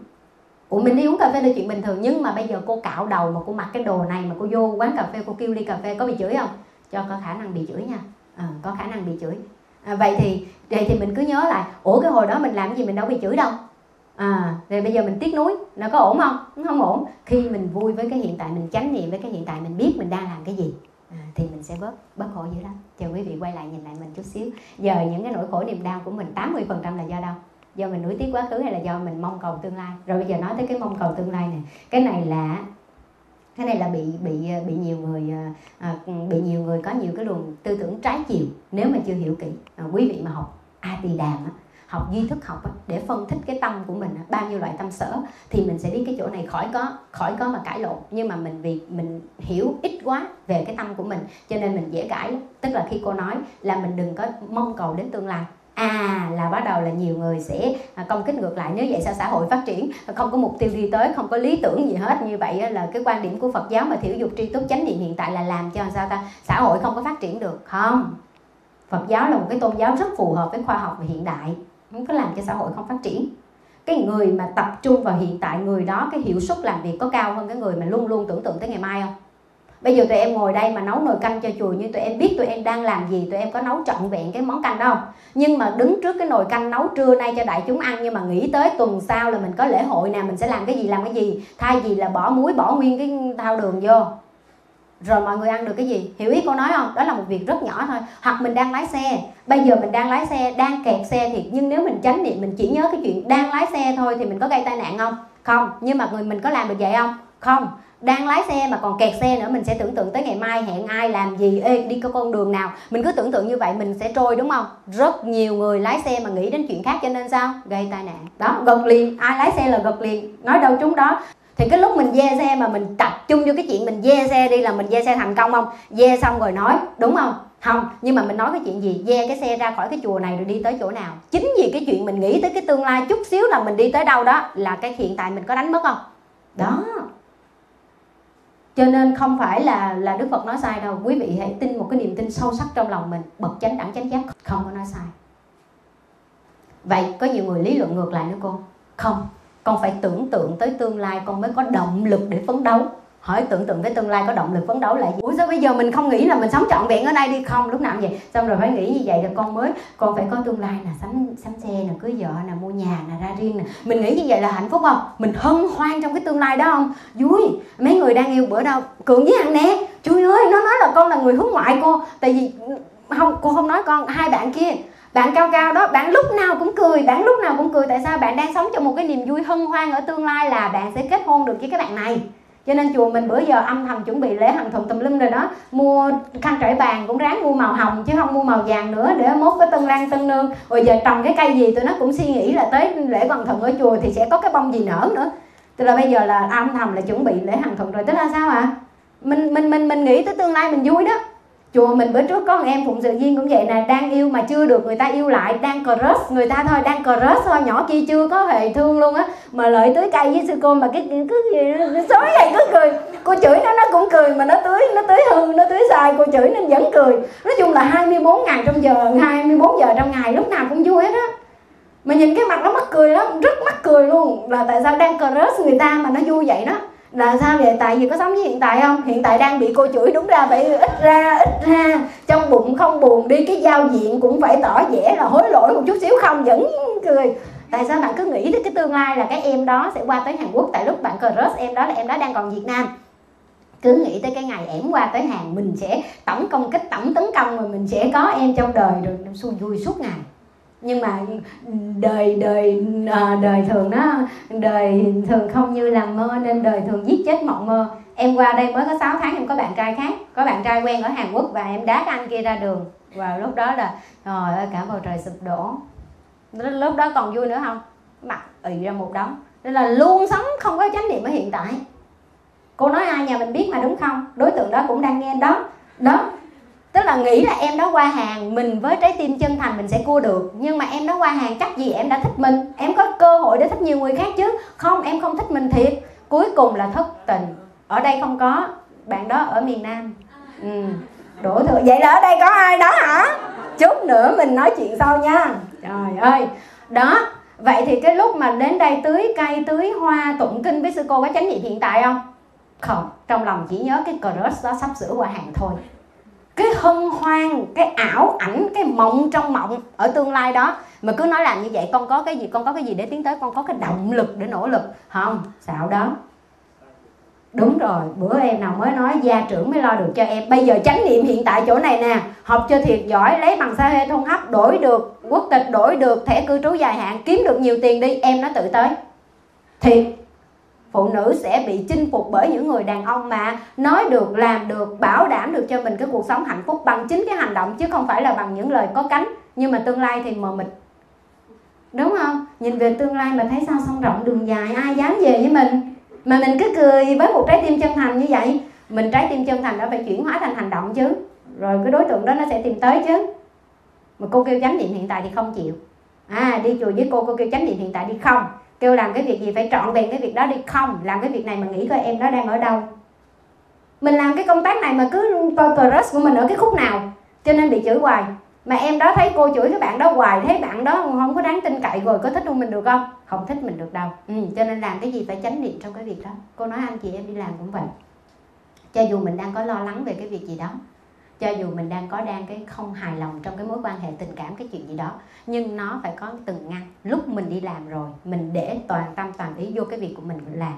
Ủa, mình đi uống cà phê là chuyện bình thường, nhưng mà bây giờ cô cạo đầu mà cô mặc cái đồ này mà cô vô quán cà phê cô kêu ly cà phê, có bị chửi không? Cho có khả năng bị chửi nha, à, có khả năng bị chửi. À, vậy thì vậy thì mình cứ nhớ lại, ủa cái hồi đó mình làm gì mình đâu bị chửi đâu, à, rồi bây giờ mình tiếc nuối, nó có ổn không? Không ổn. Khi mình vui với cái hiện tại, mình chánh niệm với cái hiện tại, mình biết mình đang làm cái gì, à, thì mình sẽ bớt bớt khổ dữ lắm. Chờ quý vị quay lại nhìn lại mình chút xíu, giờ những cái nỗi khổ niềm đau của mình tám mươi phần trăm là do đâu? Do mình nuối tiếc quá khứ hay là do mình mong cầu tương lai? Rồi bây giờ nói tới cái mong cầu tương lai này, cái này là cái này là bị bị bị nhiều người à, bị nhiều người có nhiều cái luồng tư tưởng trái chiều nếu mà chưa hiểu kỹ. À, quý vị mà học A Tỳ Đàm á, học duy thức học để phân tích cái tâm của mình, bao nhiêu loại tâm sở, thì mình sẽ biết cái chỗ này khỏi có khỏi có mà cãi lộn. Nhưng mà mình vì mình hiểu ít quá về cái tâm của mình cho nên mình dễ cãi. Tức là khi cô nói là mình đừng có mong cầu đến tương lai, à là bắt đầu là nhiều người sẽ công kích ngược lại, nếu vậy sao xã hội phát triển, không có mục tiêu đi tới, không có lý tưởng gì hết. Như vậy là cái quan điểm của Phật giáo mà thiểu dục tri túc chánh niệm hiện tại là làm cho sao ta xã hội không có phát triển được. Không, Phật giáo là một cái tôn giáo rất phù hợp với khoa học và hiện đại, không có làm cho xã hội không phát triển. Cái người mà tập trung vào hiện tại, người đó cái hiệu suất làm việc có cao hơn cái người mà luôn luôn tưởng tượng tới ngày mai không? Bây giờ tụi em ngồi đây mà nấu nồi canh cho chùa, nhưng tụi em biết tụi em đang làm gì, tụi em có nấu trọn vẹn cái món canh đó không? Nhưng mà đứng trước cái nồi canh nấu trưa nay cho đại chúng ăn, nhưng mà nghĩ tới tuần sau là mình có lễ hội nè, mình sẽ làm cái gì làm cái gì, thay vì là bỏ muối bỏ nguyên cái thao đường vô, rồi mọi người ăn được cái gì? Hiểu ý cô nói không? Đó là một việc rất nhỏ thôi. Hoặc mình đang lái xe, bây giờ mình đang lái xe, đang kẹt xe thiệt, nhưng nếu mình tránh niệm, mình chỉ nhớ cái chuyện đang lái xe thôi, thì mình có gây tai nạn không? Không. Nhưng mà người mình có làm được vậy không? Không. Đang lái xe mà còn kẹt xe nữa, mình sẽ tưởng tượng tới ngày mai hẹn ai làm gì, ê đi có con đường nào, mình cứ tưởng tượng như vậy mình sẽ trôi, đúng không? Rất nhiều người lái xe mà nghĩ đến chuyện khác cho nên sao? Gây tai nạn. Đó, gật liền, ai lái xe là gật liền, nói đâu trúng đó. Thì cái lúc mình dê xe mà mình tập trung vô cái chuyện mình dê xe đi, là mình dê xe thành công không? Dê xong rồi nói, đúng không? Không. Nhưng mà mình nói cái chuyện gì? Dê cái xe ra khỏi cái chùa này rồi đi tới chỗ nào? Chính vì cái chuyện mình nghĩ tới cái tương lai chút xíu là mình đi tới đâu đó, là cái hiện tại mình có đánh mất không? Đó. Cho nên không phải là là Đức Phật nói sai đâu. Quý vị hãy tin một cái niềm tin sâu sắc trong lòng mình. Bậc chánh đẳng chánh giác không có nói sai. Vậy có nhiều người lý luận ngược lại nữa cô. Không, con phải tưởng tượng tới tương lai con mới có động lực để phấn đấu. Hỏi tưởng tượng tới tương lai có động lực phấn đấu là gì? Ủa sao bây giờ mình không nghĩ là mình sống trọn vẹn ở đây đi? Không, lúc nào cũng vậy. Xong rồi phải nghĩ như vậy là con mới, con phải có tương lai nè, sắm sắm xe nè, cưới vợ nè, mua nhà nè, ra riêng nè. Mình nghĩ như vậy là hạnh phúc không? Mình hân hoan trong cái tương lai đó không? Vui. Mấy người đang yêu bữa đâu Cường với Hằng nè, trời ơi, nó nói là con là người hướng ngoại cô. Tại vì không, cô không nói con, hai bạn kia, bạn cao cao đó, bạn lúc nào cũng cười, bạn lúc nào cũng cười. Tại sao? Bạn đang sống trong một cái niềm vui hân hoan ở tương lai là bạn sẽ kết hôn được với cái bạn này. Cho nên chùa mình bữa giờ âm thầm chuẩn bị lễ Hằng Thuận tùm lum rồi đó. Mua khăn trải bàn cũng ráng mua màu hồng chứ không mua màu vàng nữa, để mốt cái tân lang tân nương. Rồi giờ trồng cái cây gì tụi nó cũng suy nghĩ là tới lễ Hằng Thuận ở chùa thì sẽ có cái bông gì nở nữa. Tức là bây giờ là âm thầm là chuẩn bị lễ Hằng Thuận rồi. Tức là sao ạ? À? Mình mình mình mình nghĩ tới tương lai mình vui đó. Chùa mình bữa trước có một em phụng sự viên cũng vậy nè, đang yêu mà chưa được người ta yêu lại, đang crush người ta thôi, đang crush thôi, nhỏ kia chưa có hề thương luôn á, mà lợi tưới cây với sư cô mà cái cứ xối này cứ cười, cô chửi nó nó cũng cười, mà nó tưới nó tưới hư, nó tưới sai, cô chửi nên vẫn cười. Nói chung là hai mươi bốn ngày trong giờ, hai mươi bốn giờ trong ngày lúc nào cũng vui hết á. Mà nhìn cái mặt nó mắc cười lắm, rất mắc cười luôn, là tại sao đang crush người ta mà nó vui vậy đó. Là sao vậy? Tại vì có sống với hiện tại không? Hiện tại đang bị cô chửi, đúng ra phải ít ra, ít ra trong bụng không buồn đi, cái giao diện cũng phải tỏ vẻ là hối lỗi một chút xíu, không vẫn cười. Tại sao bạn cứ nghĩ tới cái tương lai là cái em đó sẽ qua tới Hàn Quốc, tại lúc bạn crush em đó là em đó đang còn Việt Nam. Cứ nghĩ tới cái ngày ẻm qua tới Hàn mình sẽ tổng công kích, tổng tấn công, rồi mình sẽ có em trong đời, rồi xui vui suốt ngày. Nhưng mà đời đời đời thường nó đời thường không như là mơ, nên đời thường giết chết mộng mơ. Em qua đây mới có sáu tháng em có bạn trai khác, có bạn trai quen ở Hàn Quốc, và em đá cái anh kia ra đường, và lúc đó là trời ơi cả bầu trời sụp đổ. Lúc đó còn vui nữa không? Mặt ị ra một đống. Nên là luôn sống không có chánh niệm ở hiện tại. Cô nói ai nhà mình biết mà, đúng không? Đối tượng đó cũng đang nghe đó đó. Tức là nghĩ là em đó qua hàng, mình với trái tim chân thành mình sẽ cua được. Nhưng mà em đó qua hàng chắc gì em đã thích mình, em có cơ hội để thích nhiều người khác chứ. Không, em không thích mình thiệt. Cuối cùng là thất tình. Ở đây không có, bạn đó ở miền Nam. Ừ, đổ thừa. Vậy là ở đây có ai đó hả? Chút nữa mình nói chuyện sau nha. Trời ơi. Đó, vậy thì cái lúc mà đến đây tưới cây, tưới hoa, tụng kinh với sư cô có chánh niệm hiện tại không? Không, trong lòng chỉ nhớ cái crush đó sắp sửa qua hàng thôi. Cái hân hoan, cái ảo ảnh, cái mộng trong mộng ở tương lai đó. Mà cứ nói làm như vậy, con có cái gì, con có cái gì để tiến tới, con có cái động lực để nỗ lực. Không, xạo đó. Đúng rồi, bữa em nào mới nói gia trưởng mới lo được cho em. Bây giờ chánh niệm hiện tại chỗ này nè, học cho thiệt giỏi, lấy bằng xa hê thôn hấp, đổi được quốc tịch, đổi được thẻ cư trú dài hạn, kiếm được nhiều tiền đi, em nó tự tới. Thiệt. Phụ nữ sẽ bị chinh phục bởi những người đàn ông mà nói được, làm được, bảo đảm được cho mình cái cuộc sống hạnh phúc bằng chính cái hành động, chứ không phải là bằng những lời có cánh. Nhưng mà tương lai thì mờ mịt. đúng không? Nhìn về tương lai mình thấy sao sông rộng đường dài, ai dám về với mình. Mà mình cứ cười với một trái tim chân thành như vậy, mình trái tim chân thành đã phải chuyển hóa thành hành động chứ, rồi cái đối tượng đó nó sẽ tìm tới chứ. Mà cô kêu chánh niệm hiện tại thì không chịu. À, đi chùa với cô, cô kêu chánh niệm hiện tại đi không, kêu làm cái việc gì phải trọn vẹn cái việc đó đi không, làm cái việc này mà nghĩ coi em đó đang ở đâu, mình làm cái công tác này mà cứ progress của mình ở cái khúc nào, cho nên bị chửi hoài. Mà em đó thấy cô chửi cái bạn đó hoài, thấy bạn đó không có đáng tin cậy rồi, có thích không mình được không? Không thích mình được đâu. Ừ, cho nên làm cái gì phải chánh niệm trong cái việc đó. Cô nói anh chị em đi làm cũng vậy, cho dù mình đang có lo lắng về cái việc gì đó, cho dù mình đang có đang cái không hài lòng trong cái mối quan hệ tình cảm, cái chuyện gì đó, nhưng nó phải có từng ngăn. Lúc mình đi làm rồi, mình để toàn tâm toàn ý vô cái việc của mình làm,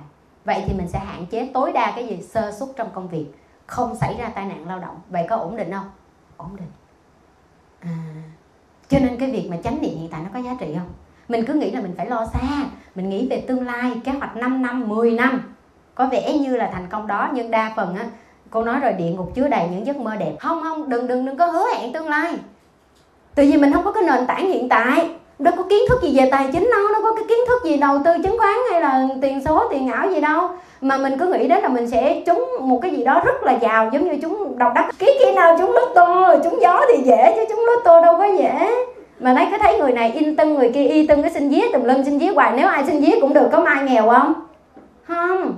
vậy thì mình sẽ hạn chế tối đa cái gì sơ suất trong công việc, không xảy ra tai nạn lao động. Vậy có ổn định không? Ổn định. À, cho nên cái việc mà chánh niệm hiện tại nó có giá trị không? Mình cứ nghĩ là mình phải lo xa, mình nghĩ về tương lai, kế hoạch năm năm, mười năm, có vẻ như là thành công đó. Nhưng đa phần á, cô nói rồi, địa ngục chứa đầy những giấc mơ đẹp. Không không, đừng đừng đừng có hứa hẹn tương lai. Tại vì mình không có cái nền tảng hiện tại, đâu có kiến thức gì về tài chính đâu, đâu có cái kiến thức gì đầu tư chứng khoán hay là tiền số, tiền ảo gì đâu. Mà mình cứ nghĩ đến là mình sẽ trúng một cái gì đó rất là giàu, giống như trúng độc đắc. Cái kia nào trúng lotto, trúng gió thì dễ chứ trúng lotto đâu có dễ. Mà đấy, cứ thấy người này in tưng, người kia y tưng, cái xin vía tùm lum, xin vía hoài. Nếu ai xin vía cũng được, có mai nghèo không? Không.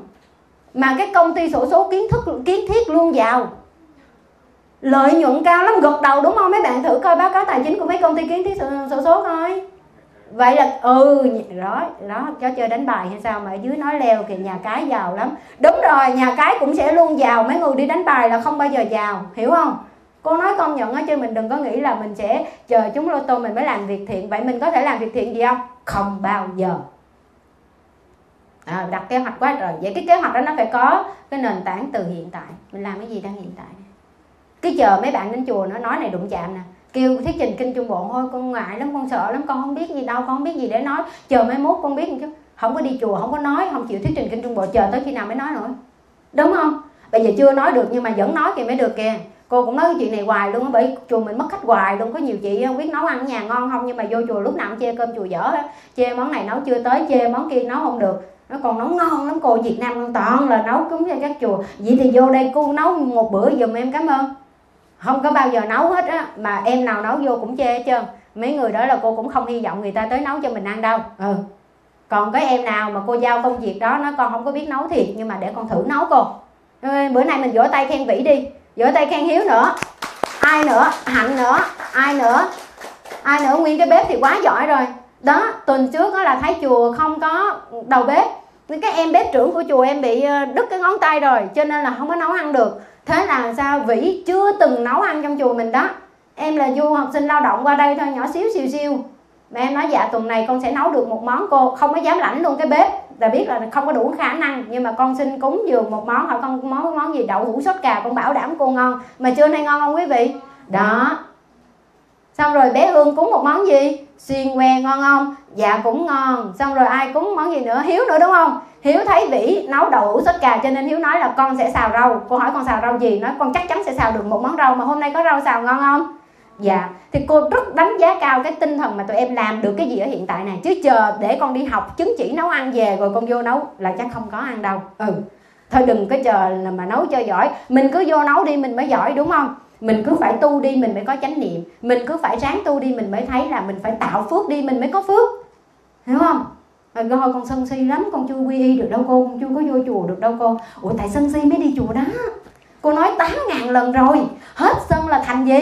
Mà cái công ty sổ số kiến thức kiến thiết luôn giàu, lợi nhuận cao lắm, gật đầu đúng không? Mấy bạn thử coi báo cáo tài chính của mấy công ty kiến thiết sổ số coi. Vậy là ừ đó, đó cho chơi đánh bài hay sao mà ở dưới nói leo kìa, nhà cái giàu lắm. Đúng rồi, nhà cái cũng sẽ luôn giàu, mấy người đi đánh bài là không bao giờ giàu, hiểu không? Cô nói công nhận á, chứ mình đừng có nghĩ là mình sẽ chờ trúng lotto mình mới làm việc thiện. Vậy mình có thể làm việc thiện gì không? Không bao giờ. À, đặt kế hoạch quá rồi, vậy cái kế hoạch đó nó phải có cái nền tảng từ hiện tại. Mình làm cái gì đang hiện tại, cứ chờ mấy bạn đến chùa nó nói này đụng chạm nè, kêu thuyết trình Kinh Trung Bộ, thôi con ngại lắm, con sợ lắm, con không biết gì đâu, con không biết gì để nói, chờ mai mốt con biết chứ. Không có đi chùa, không có nói, không chịu thuyết trình Kinh Trung Bộ, chờ tới khi nào mới nói nữa, đúng không? Bây giờ chưa nói được nhưng mà vẫn nói thì mới được kìa. Cô cũng nói cái chuyện này hoài luôn á, bởi chùa mình mất khách hoài luôn. Có nhiều chị không biết nấu ăn ở nhà ngon không, nhưng mà vô chùa lúc nào cũng chê cơm chùa dở, chê món này nấu chưa tới, chê món kia nấu không được. Nó còn nấu ngon lắm, cô Việt Nam con toàn là nấu cúng cho các chùa. Vậy thì vô đây cô nấu một bữa giùm em, cảm ơn. Không có bao giờ nấu hết á, mà em nào nấu vô cũng chê hết trơn. Mấy người đó là cô cũng không hy vọng người ta tới nấu cho mình ăn đâu. Ừ. Còn cái em nào mà cô giao công việc đó, nó con không có biết nấu thiệt, nhưng mà để con thử nấu cô. Ê, bữa nay mình vỗ tay khen Vĩ đi, vỗ tay khen Hiếu nữa, ai nữa, Hạnh nữa, ai nữa, ai nữa, nguyên cái bếp thì quá giỏi rồi. Đó, tuần trước đó là thấy chùa không có đầu bếp, cái em bếp trưởng của chùa em bị đứt cái ngón tay rồi, cho nên là không có nấu ăn được. Thế là sao? Vĩ chưa từng nấu ăn trong chùa mình đó. Em là du học sinh lao động qua đây thôi, nhỏ xíu xìu xiu. Mà em nói dạ tuần này con sẽ nấu được một món cô, không có dám lãnh luôn cái bếp, là biết là không có đủ khả năng. Nhưng mà con xin cúng dường một món, hỏi con món món gì, đậu hũ sốt cà, con bảo đảm cô ngon. Mà trưa nay ngon không quý vị? Đó. Xong rồi bé Hương cúng một món gì? Xiên que, ngon không? Dạ cũng ngon. Xong rồi ai cúng món gì nữa? Hiếu nữa đúng không? Hiếu thấy Vĩ nấu đậu hũ sốt cà cho nên Hiếu nói là con sẽ xào rau. Cô hỏi con xào rau gì? Nói con chắc chắn sẽ xào được một món rau, mà hôm nay có rau xào ngon không? Dạ. Thì cô rất đánh giá cao cái tinh thần mà tụi em làm được cái gì ở hiện tại này, chứ chờ để con đi học chứng chỉ nấu ăn về rồi con vô nấu là chắc không có ăn đâu. Ừ. Thôi đừng có chờ là mà nấu cho giỏi, mình cứ vô nấu đi mình mới giỏi, đúng không? Mình cứ phải tu đi mình mới có chánh niệm, mình cứ phải ráng tu đi mình mới thấy là mình phải tạo phước đi mình mới có phước, hiểu không? Rồi thôi con sân si lắm, con chưa quy y được đâu cô, con chưa có vô chùa được đâu cô. Ủa tại sân si mới đi chùa đó, cô nói tám ngàn lần rồi, hết sân là thành gì?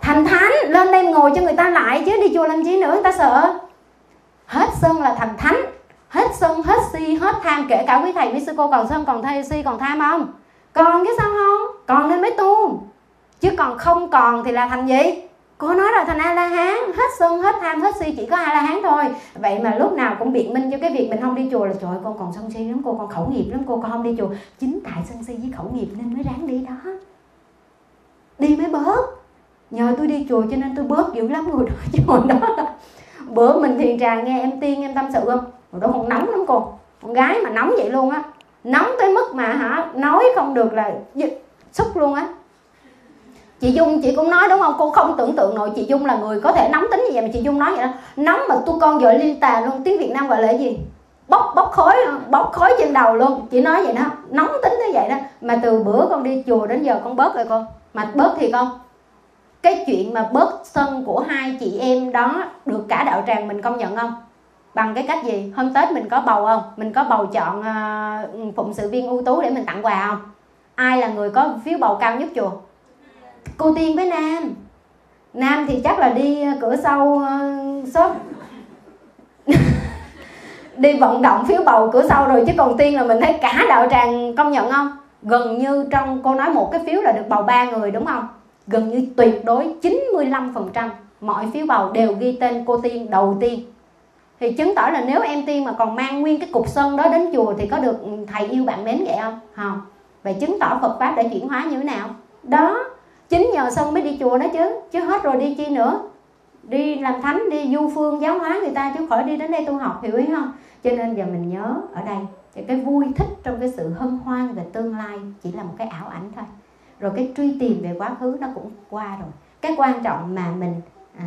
Thành thánh, lên đây ngồi cho người ta lại chứ đi chùa làm gì nữa, người ta sợ. Hết sân là thành thánh, hết sân, hết si, hết tham. Kể cả quý thầy quý sư cô còn sân, còn thê si, còn tham không? Còn cái sao không? Còn nên mới tu, chứ còn không còn thì là thành gì? Cô nói là thành A-la-hán. Hết sân, hết tham, hết si, chỉ có A-la-hán thôi. Vậy mà lúc nào cũng biện minh cho cái việc mình không đi chùa là trời ơi, con còn sân si lắm cô, con khẩu nghiệp lắm cô, con không đi chùa. Chính tại sân si với khẩu nghiệp nên mới ráng đi đó, đi mới bớt. Nhờ tôi đi chùa cho nên tôi bớt dữ lắm người đó chứ còn đó. Bữa mình thiền trà nghe em Tiên em tâm sự không, rồi đó còn nóng lắm cô, con gái mà nóng vậy luôn á, nóng tới mức mà hả nói không được là súc luôn á. Chị Dung chị cũng nói đúng không, cô không tưởng tượng nổi chị Dung là người có thể nóng tính như vậy mà chị Dung nói vậy đó. Nóng mà tụi con vợ liên tà luôn, tiếng Việt Nam gọi là gì, bốc bốc khói, bốc khói trên đầu luôn. Chị nói vậy đó, nóng tính như vậy đó. Mà từ bữa con đi chùa đến giờ con bớt rồi con. Mà bớt thì con, cái chuyện mà bớt sân của hai chị em đó được cả đạo tràng mình công nhận không? Bằng cái cách gì? Hôm Tết mình có bầu không? Mình có bầu chọn uh, phụng sự viên ưu tú để mình tặng quà không? Ai là người có phiếu bầu cao nhất chùa? Cô Tiên với Nam. Nam thì chắc là đi cửa sau uh, shop đi vận động phiếu bầu cửa sau rồi, chứ còn Tiên là mình thấy cả đạo tràng công nhận không? Gần như trong, cô nói một cái phiếu là được bầu ba người đúng không? Gần như tuyệt đối chín mươi lăm phần trăm mọi phiếu bầu đều ghi tên cô Tiên đầu tiên. Thì chứng tỏ là nếu em Tiên mà còn mang nguyên cái cục sơn đó đến chùa thì có được thầy yêu bạn mến vậy không? Không. Vậy chứng tỏ Phật Pháp đã chuyển hóa như thế nào? Đó, chính nhờ sơn mới đi chùa đó chứ. Chứ hết rồi đi chi nữa, đi làm thánh, đi du phương giáo hóa người ta chứ khỏi đi đến đây tu học, hiểu ý không? Cho nên giờ mình nhớ ở đây thì cái vui thích trong cái sự hân hoan về tương lai chỉ là một cái ảo ảnh thôi. Rồi cái truy tìm về quá khứ nó cũng qua rồi. Cái quan trọng mà mình à,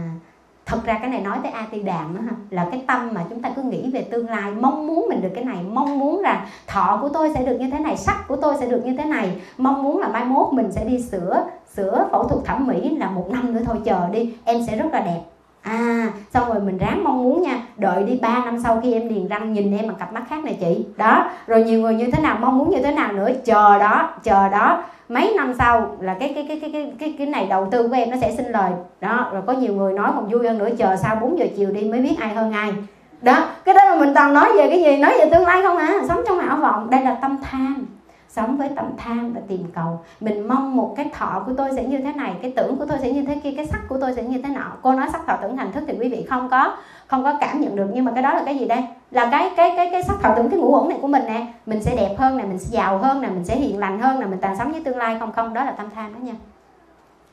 thật ra cái này nói tới A Ti Đàm nữa ha, là cái tâm mà chúng ta cứ nghĩ về tương lai, mong muốn mình được cái này, mong muốn là thọ của tôi sẽ được như thế này, sắc của tôi sẽ được như thế này, mong muốn là mai mốt mình sẽ đi sửa sửa phẫu thuật thẩm mỹ là một năm nữa thôi, chờ đi em sẽ rất là đẹp. À, xong rồi mình ráng mong muốn nha, đợi đi ba năm sau khi em điền răng nhìn em bằng cặp mắt khác này chị. Đó, rồi nhiều người như thế nào, mong muốn như thế nào nữa, chờ đó, chờ đó. Mấy năm sau là cái cái cái cái cái cái này đầu tư của em nó sẽ sinh lời. Đó, rồi có nhiều người nói còn vui hơn nữa, chờ sau bốn giờ chiều đi mới biết ai hơn ai. Đó, cái đó là mình toàn nói về cái gì, nói về tương lai không à, sống trong ảo vọng. Đây là tâm tham. Sống với tâm tham và tìm cầu. Mình mong một cái thọ của tôi sẽ như thế này, cái tưởng của tôi sẽ như thế kia, cái sắc của tôi sẽ như thế nọ. Cô nói sắc thọ tưởng hành thức thì quý vị không có không có cảm nhận được, nhưng mà cái đó là cái gì đây? Là cái cái cái cái sắc thọ tưởng, cái ngũ uẩn này của mình nè, mình sẽ đẹp hơn nè, mình sẽ giàu hơn nè, mình sẽ hiền lành hơn nè, mình toàn sống với tương lai không không, đó là tâm tham đó nha.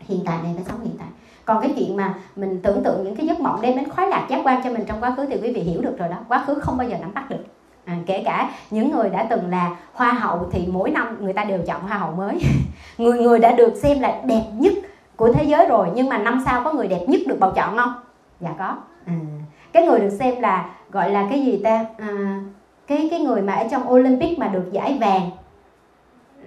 Hiện tại này phải sống hiện tại. Còn cái chuyện mà mình tưởng tượng những cái giấc mộng đem đến khoái lạc giác quan cho mình trong quá khứ thì quý vị hiểu được rồi đó, quá khứ không bao giờ nắm bắt được. À, kể cả những người đã từng là hoa hậu thì mỗi năm người ta đều chọn hoa hậu mới. Người người đã được xem là đẹp nhất của thế giới rồi, nhưng mà năm sau có người đẹp nhất được bầu chọn không? Dạ có. À, cái người được xem là gọi là cái gì ta, à, cái cái người mà ở trong Olympic mà được giải vàng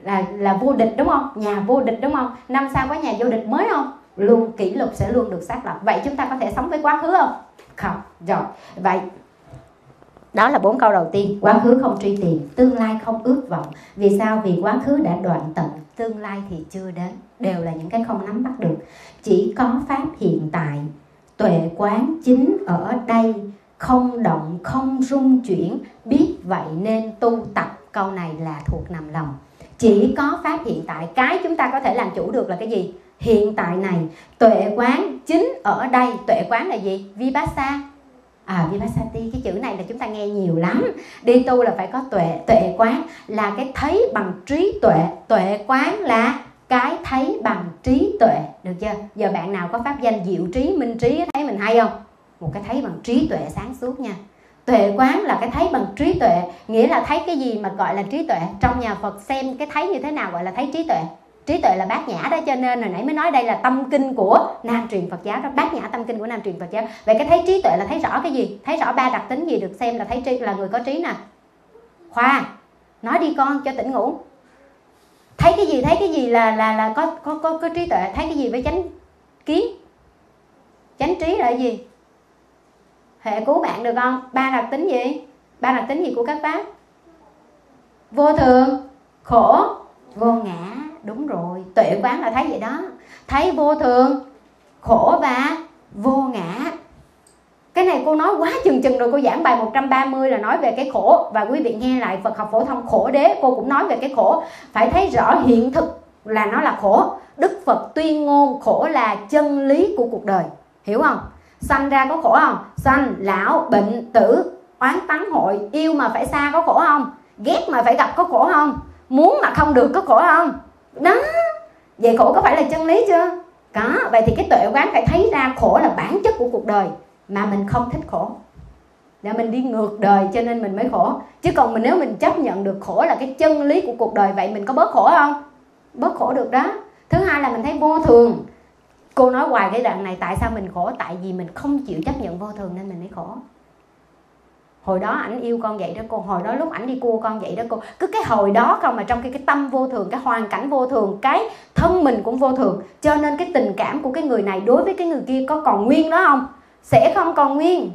là là vô địch đúng không, nhà vô địch đúng không, năm sau có nhà vô địch mới không, luôn kỷ lục sẽ luôn được xác lập. Vậy chúng ta có thể sống với quá khứ không? Không. Rồi vậy đó là bốn câu đầu tiên. Quá khứ không truy tìm, tương lai không ước vọng. Vì sao? Vì quá khứ đã đoạn tận, tương lai thì chưa đến. Đều là những cái không nắm bắt được. Chỉ có pháp hiện tại, tuệ quán chính ở đây, không động, không rung chuyển, biết vậy nên tu tập. Câu này là thuộc nằm lòng. Chỉ có pháp hiện tại. Cái chúng ta có thể làm chủ được là cái gì? Hiện tại này, tuệ quán chính ở đây. Tuệ quán là gì? Vipassana. À, Vipassati, cái chữ này là chúng ta nghe nhiều lắm. Đi tu là phải có tuệ. Tuệ quán là cái thấy bằng trí tuệ. Tuệ quán là cái thấy bằng trí tuệ. Được chưa? Giờ bạn nào có pháp danh diệu trí, minh trí, thấy mình hay không? Một cái thấy bằng trí tuệ sáng suốt nha. Tuệ quán là cái thấy bằng trí tuệ. Nghĩa là thấy cái gì mà gọi là trí tuệ? Trong nhà Phật xem cái thấy như thế nào gọi là thấy trí tuệ? Trí tuệ là bát nhã đó, cho nên hồi nãy mới nói đây là tâm kinh của Nam truyền Phật giáo đó, bát nhã tâm kinh của Nam truyền Phật giáo. Vậy cái thấy trí tuệ là thấy rõ cái gì? Thấy rõ ba đặc tính gì được xem là thấy trí, là người có trí nè. Khoa, nói đi con cho tỉnh ngủ. Thấy cái gì? Thấy cái gì là là là có có có, có trí tuệ. Thấy cái gì với chánh kiến? Chánh trí là gì? Hệ cứu bạn được không? Ba đặc tính gì? Ba đặc tính gì của các pháp? Vô thường, khổ, vô ngã. Đúng rồi, tuệ quán là thấy vậy đó. Thấy vô thường, khổ và vô ngã. Cái này cô nói quá chừng chừng rồi. Cô giảng bài một trăm ba mươi là nói về cái khổ. Và quý vị nghe lại Phật học phổ thông khổ đế, cô cũng nói về cái khổ. Phải thấy rõ hiện thực là nó là khổ. Đức Phật tuyên ngôn khổ là chân lý của cuộc đời. Hiểu không? Sanh ra có khổ không? Sanh, lão, bệnh, tử, oán tắng hội. Yêu mà phải xa có khổ không? Ghét mà phải gặp có khổ không? Muốn mà không được có khổ không? Đó, vậy khổ có phải là chân lý chưa? Có, vậy thì cái tuệ quán phải thấy ra khổ là bản chất của cuộc đời. Mà mình không thích khổ, là mình đi ngược đời cho nên mình mới khổ. Chứ còn mình nếu mình chấp nhận được khổ là cái chân lý của cuộc đời, vậy mình có bớt khổ không? Bớt khổ được đó. Thứ hai là mình thấy vô thường. Cô nói hoài cái đoạn này, tại sao mình khổ? Tại vì mình không chịu chấp nhận vô thường nên mình mới khổ. Hồi đó ảnh yêu con vậy đó cô, hồi đó lúc ảnh đi cua con vậy đó cô. Cứ cái hồi đó không mà trong cái, cái tâm vô thường, cái hoàn cảnh vô thường, cái thân mình cũng vô thường. Cho nên cái tình cảm của cái người này đối với cái người kia có còn nguyên đó không? Sẽ không còn nguyên.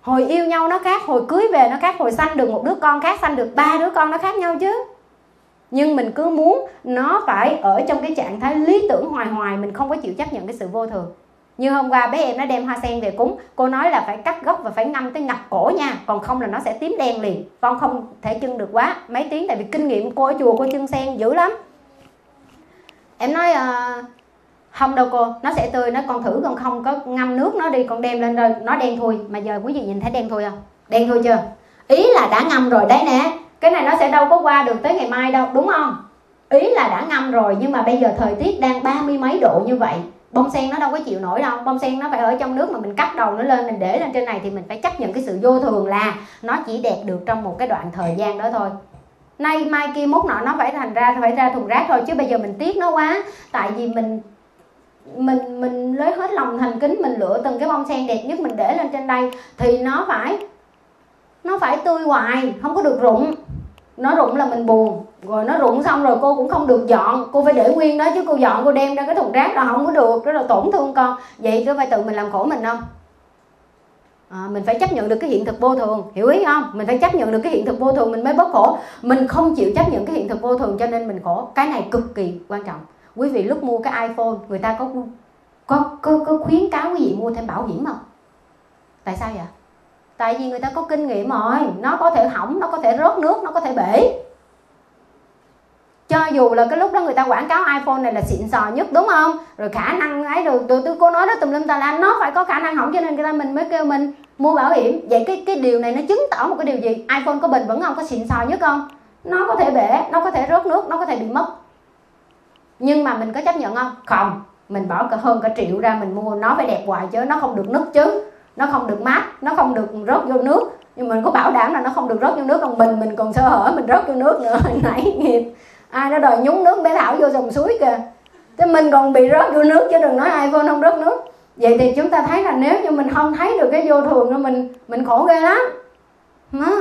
Hồi yêu nhau nó khác, hồi cưới về nó khác, hồi sanh được một đứa con khác, sanh được ba đứa con nó khác nhau chứ. Nhưng mình cứ muốn nó phải ở trong cái trạng thái lý tưởng hoài hoài, mình không có chịu chấp nhận cái sự vô thường. Như hôm qua bé em nó đem hoa sen về cúng, cô nói là phải cắt gốc và phải ngâm tới ngập cổ nha, còn không là nó sẽ tím đen liền. Con không thể chưng được quá mấy tiếng, tại vì kinh nghiệm cô ở chùa cô chưng sen dữ lắm. Em nói uh, không đâu cô, nó sẽ tươi. Nó con thử con không có ngâm nước nó đi, con đem lên rồi nó đen thui. Mà giờ quý vị nhìn thấy đen thui không? Đen thui chưa? Ý là đã ngâm rồi đấy nè. Cái này nó sẽ đâu có qua được tới ngày mai đâu, đúng không? Ý là đã ngâm rồi, nhưng mà bây giờ thời tiết đang ba mươi mấy độ như vậy, bông sen nó đâu có chịu nổi đâu. Bông sen nó phải ở trong nước, mà mình cắt đầu nó lên, mình để lên trên này thì mình phải chấp nhận cái sự vô thường là nó chỉ đẹp được trong một cái đoạn thời gian đó thôi. Nay mai kia mốt nọ nó phải thành ra phải ra thùng rác thôi, chứ bây giờ mình tiếc nó quá. Tại vì mình mình mình lấy hết lòng thành kính, mình lựa từng cái bông sen đẹp nhất mình để lên trên đây thì nó phải nó phải tươi hoài, không có được rụng. Nó rụng là mình buồn. Rồi nó rụng xong rồi cô cũng không được dọn, cô phải để nguyên đó chứ, cô dọn cô đem ra cái thùng rác là không có được, đó là tổn thương con. Vậy cứ phải tự mình làm khổ mình không? À, mình phải chấp nhận được cái hiện thực vô thường, hiểu ý không? Mình phải chấp nhận được cái hiện thực vô thường mình mới bớt khổ. Mình không chịu chấp nhận cái hiện thực vô thường cho nên mình khổ. Cái này cực kỳ quan trọng. Quý vị lúc mua cái iPhone, người ta có có có, có khuyến cáo quý vị mua thêm bảo hiểm không? Tại sao vậy? Tại vì người ta có kinh nghiệm rồi, nó có thể hỏng, nó có thể rớt nước, nó có thể bể. Cho dù là cái lúc đó người ta quảng cáo iPhone này là xịn sò nhất, đúng không? Rồi khả năng ấy, rồi tụi tôi cô nói đó tùm lum tà la, nó phải có khả năng hỏng cho nên người ta mình mới kêu mình mua bảo hiểm. Vậy cái cái điều này nó chứng tỏ một cái điều gì? iPhone có bền vững không? Có xịn sò nhất không? Nó có thể bể, nó có thể rớt nước, nó có thể bị mất. Nhưng mà mình có chấp nhận không? Không. Mình bỏ cả hơn cả triệu ra mình mua, nó phải đẹp hoài chứ, nó không được nứt chứ, nó không được mát, nó không được rớt vô nước. Nhưng mình có bảo đảm là nó không được rớt vô nước, còn mình mình còn sơ hở mình rớt vô nước nữa, hồi nãy nghiệp. Ai nó đòi nhúng nước bé Thảo vô dòng suối kìa, thế mình còn bị rớt vô nước chứ đừng nói iPhone không rớt nước. Vậy thì chúng ta thấy là nếu như mình không thấy được cái vô thường nữa, mình mình khổ ghê lắm. à,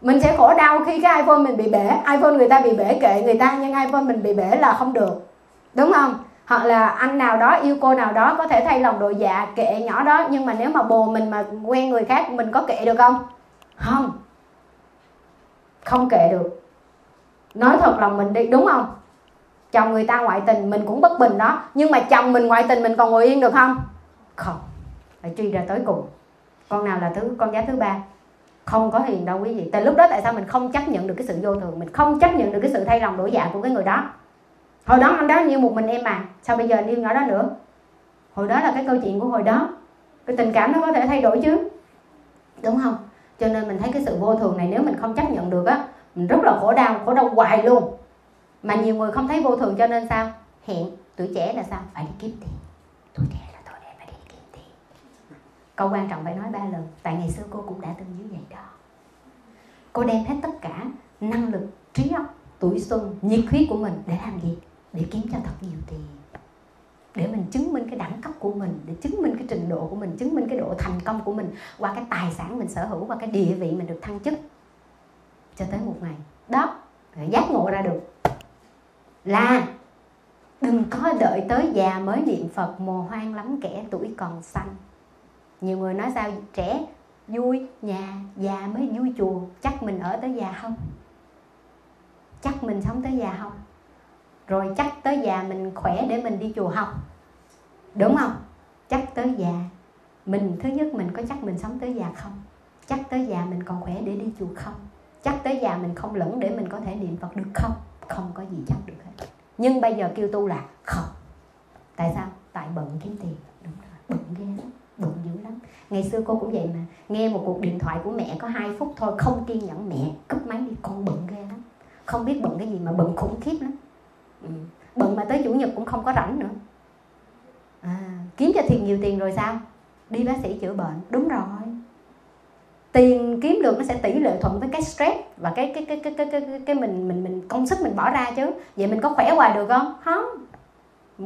Mình sẽ khổ đau khi cái iPhone mình bị bể. iPhone người ta bị bể kệ người ta, nhưng iPhone mình bị bể là không được, đúng không? Hoặc là anh nào đó yêu cô nào đó có thể thay lòng đổi dạ kệ nhỏ đó, nhưng mà nếu mà bồ mình mà quen người khác mình có kệ được không? Không, không kệ được. Nói thật lòng mình đi, đúng không? Chồng người ta ngoại tình mình cũng bất bình đó, nhưng mà chồng mình ngoại tình mình còn ngồi yên được không? Không, phải truy ra tới cùng. Con nào là thứ con gái thứ ba? Không có hiền đâu quý vị. Tại lúc đó tại sao mình không chấp nhận được cái sự vô thường, mình không chấp nhận được cái sự thay lòng đổi dạ của cái người đó. Hồi đó anh đó yêu một mình em mà, sao bây giờ anh yêu nhỏ đó nữa? Hồi đó là cái câu chuyện của hồi đó, cái tình cảm nó có thể thay đổi chứ, đúng không? Cho nên mình thấy cái sự vô thường này nếu mình không chấp nhận được á, mình rất là khổ đau, khổ đau hoài luôn. Mà nhiều người không thấy vô thường cho nên sao? Hiện tuổi trẻ là sao? Phải đi kiếm tiền. Tuổi trẻ là tuổi trẻ phải đi kiếm tiền. Câu quan trọng phải nói ba lần, tại ngày xưa cô cũng đã từng như vậy đó. Cô đem hết tất cả năng lực, trí óc, tuổi xuân, nhiệt huyết của mình để làm gì? Để kiếm cho thật nhiều tiền, để mình chứng minh cái đẳng cấp của mình, để chứng minh cái trình độ của mình, chứng minh cái độ thành công của mình qua cái tài sản mình sở hữu, qua cái địa vị mình được thăng chức. Cho tới một ngày đó giác ngộ ra được là đừng có đợi tới già mới niệm Phật, mồ hoang lắm kẻ tuổi còn xanh. Nhiều người nói sao trẻ vui nhà, già mới vui chùa. Chắc mình ở tới già không? Chắc mình sống tới già không? Rồi chắc tới già mình khỏe để mình đi chùa học, đúng không? Chắc tới già mình, thứ nhất mình có chắc mình sống tới già không? Chắc tới già mình còn khỏe để đi chùa không? Chắc tới già mình không lẫn để mình có thể niệm Phật được không? Không có gì chắc được hết. Nhưng bây giờ kêu tu là không. Tại sao? Tại bận kiếm tiền. Đúng rồi, bận ghê lắm, bận dữ lắm. Ngày xưa cô cũng vậy mà, nghe một cuộc điện thoại của mẹ có hai phút thôi, không kiên nhẫn mẹ cúp máy đi, con bận ghê lắm. Không biết bận cái gì mà bận khủng khiếp lắm. Ừ. Bận mà tới chủ nhật cũng không có rảnh nữa. À, kiếm cho thiệt nhiều tiền rồi sao? Đi bác sĩ chữa bệnh. Đúng rồi, tiền kiếm được nó sẽ tỷ lệ thuận với cái stress và cái cái cái cái cái cái, cái mình mình mình công sức mình bỏ ra chứ. Vậy mình có khỏe hoài được không? Không.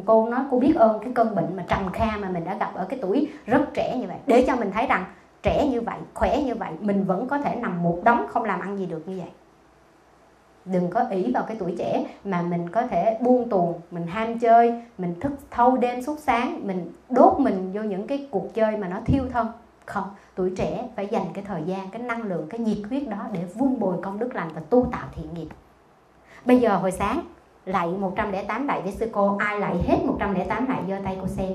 Cô nói cô biết ơn cái cơn bệnh mà trầm kha mà mình đã gặp ở cái tuổi rất trẻ như vậy, để cho mình thấy rằng trẻ như vậy, khỏe như vậy, mình vẫn có thể nằm một đống không làm ăn gì được như vậy. Đừng có ỷ vào cái tuổi trẻ mà mình có thể buông tuồng, mình ham chơi, mình thức thâu đêm suốt sáng, mình đốt mình vô những cái cuộc chơi mà nó thiêu thân. Không, tuổi trẻ phải dành cái thời gian, cái năng lượng, cái nhiệt huyết đó để vun bồi công đức lành và tu tạo thiện nghiệp. Bây giờ hồi sáng lạy một trăm lẻ tám lạy với sư cô, ai lạy hết một trăm lẻ tám lạy giơ tay cô xem.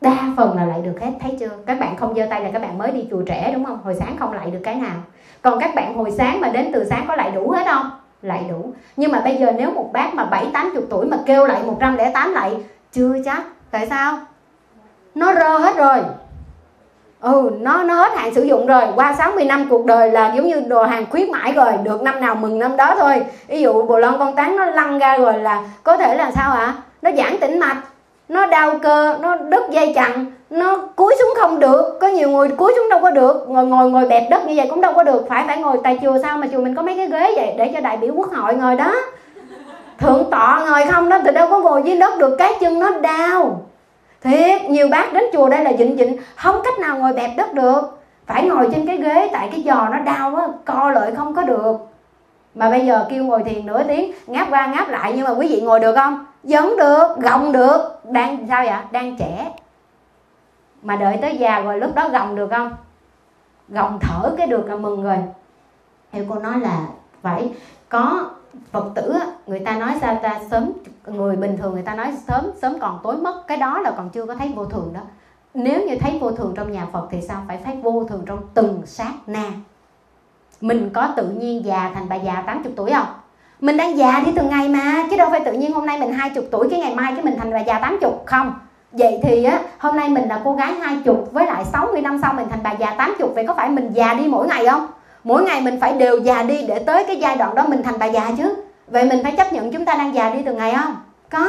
Đa phần là lạy được hết, thấy chưa? Các bạn không giơ tay là các bạn mới đi chùa trẻ đúng không? Hồi sáng không lạy được cái nào. Còn các bạn hồi sáng mà đến từ sáng có lạy đủ hết không? Lạy đủ. Nhưng mà bây giờ nếu một bác mà bảy tám mươi tuổi mà kêu lạy một trăm lẻ tám lạy, chưa chắc. Tại sao? Nó rơ hết rồi. Ừ, nó, nó hết hạn sử dụng rồi. Qua sáu mươi năm cuộc đời là giống như đồ hàng khuyến mãi rồi. Được năm nào mừng năm đó thôi. Ví dụ bồ lon con tán nó lăn ra rồi là có thể là sao hả? Nó giãn tĩnh mạch, nó đau cơ, nó đứt dây chằng, nó cúi xuống không được. Có nhiều người cúi xuống đâu có được, ngồi ngồi ngồi bẹp đất như vậy cũng đâu có được. Phải phải ngồi tại chùa, sao mà chùa mình có mấy cái ghế vậy để cho đại biểu quốc hội ngồi đó, thượng tọa ngồi không đó, thì đâu có ngồi dưới đất được, cái chân nó đau. Thiệt, nhiều bác đến chùa đây là dịnh dịnh, không cách nào ngồi bẹp đất được. Phải ngồi trên cái ghế, tại cái giò nó đau quá, co lại không có được. Mà bây giờ kêu ngồi thiền nửa tiếng, ngáp qua ngáp lại, nhưng mà quý vị ngồi được không? Vẫn được, gồng được. Đang sao vậy? Đang trẻ. Mà đợi tới già rồi lúc đó gồng được không? Gồng thở cái được là mừng rồi. Theo cô nói là phải có Phật tử, người ta nói sao ta sớm, người bình thường người ta nói sớm sớm còn tối mất, cái đó là còn chưa có thấy vô thường đó. Nếu như thấy vô thường trong nhà Phật thì sao? Phải thấy vô thường trong từng sát na. Mình có tự nhiên già thành bà già tám mươi tuổi không? Mình đang già thì từng ngày mà, chứ đâu phải tự nhiên hôm nay mình hai mươi tuổi cái ngày mai cái mình thành bà già tám mươi, không. Vậy thì á, hôm nay mình là cô gái hai mươi với lại sáu mươi năm sau mình thành bà già tám mươi, vậy có phải mình già đi mỗi ngày không? Mỗi ngày mình phải đều già đi để tới cái giai đoạn đó mình thành bà già chứ. Vậy mình phải chấp nhận chúng ta đang già đi từng ngày không? Có.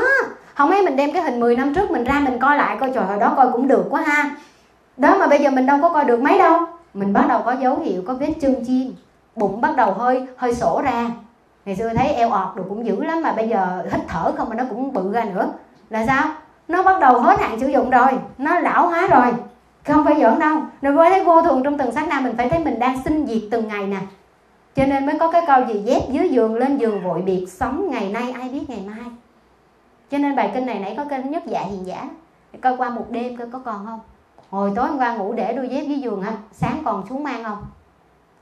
Không ấy mình đem cái hình mười năm trước mình ra mình coi lại coi, trời, hồi đó coi cũng được quá ha. Đó mà bây giờ mình đâu có coi được mấy đâu. Mình bắt đầu có dấu hiệu, có vết chân chim, bụng bắt đầu hơi hơi sổ ra. Ngày xưa thấy eo ọt được cũng dữ lắm mà bây giờ hít thở không mà nó cũng bự ra nữa. Là sao? Nó bắt đầu hết hạn sử dụng rồi, nó lão hóa rồi. Không phải giỡn đâu. Rồi mới thấy vô thường trong từng sát na, mình phải thấy mình đang sinh diệt từng ngày nè. Cho nên mới có cái câu gì dép dưới giường lên giường vội biệt, sống ngày nay ai biết ngày mai. Cho nên bài kinh này nãy có kênh Nhất Dạ Hiền Giả, coi qua một đêm coi có còn không. Hồi tối hôm qua ngủ để đôi dép dưới giường hả? Sáng còn xuống mang không?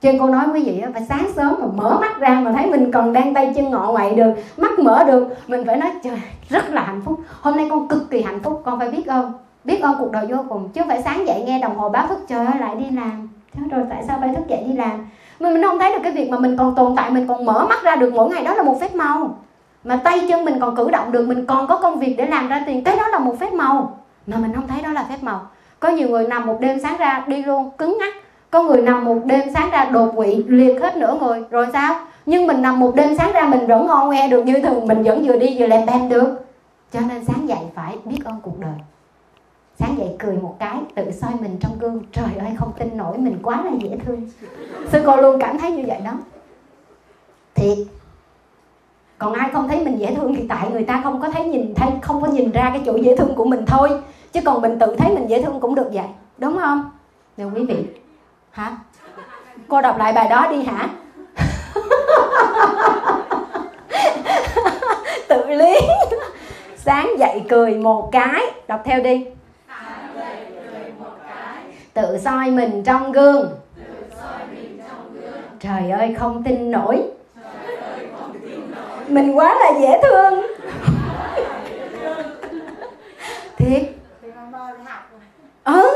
Cho nên cô nói quý vị phải sáng sớm mà mở mắt ra mà thấy mình còn đang tay chân ngọ ngoại được, mắt mở được, mình phải nói trời rất là hạnh phúc. Hôm nay con cực kỳ hạnh phúc, con phải biết ơn. Biết ơn cuộc đời vô cùng, chứ phải sáng dậy nghe đồng hồ báo thức trời ơi lại đi làm. Thế rồi tại sao phải thức dậy đi làm? Mình, mình không thấy được cái việc mà mình còn tồn tại, mình còn mở mắt ra được mỗi ngày, đó là một phép màu. Mà tay chân mình còn cử động được, mình còn có công việc để làm ra tiền, cái đó là một phép màu. Mà mình không thấy đó là phép màu. Có nhiều người nằm một đêm sáng ra đi luôn, cứng ngắc. Có người nằm một đêm sáng ra đột quỵ, liệt hết nửa người, rồi sao? Nhưng mình nằm một đêm sáng ra mình vẫn ngon nghe được như thường, mình vẫn vừa đi vừa lẹp bẹp được. Cho nên sáng dậy phải biết ơn cuộc đời. Sáng dậy cười một cái, tự soi mình trong gương, trời ơi không tin nổi mình quá là dễ thương. Sư cô luôn cảm thấy như vậy đó. Thiệt. Còn ai không thấy mình dễ thương thì tại người ta không có thấy nhìn thấy, không có nhìn ra cái chỗ dễ thương của mình thôi. Chứ còn mình tự thấy mình dễ thương cũng được vậy, đúng không? Nè quý vị. Hả? Cô đọc lại bài đó đi hả? Tự liếng. Sáng dậy cười một cái, đọc theo đi. Sáng dậy cười một cái. Tự soi mình trong gương. Tự soi mình trong gương. Trời ơi không tin nổi. Trời ơi không tin nổi. Mình quá là dễ thương. Thiệt. Ừ.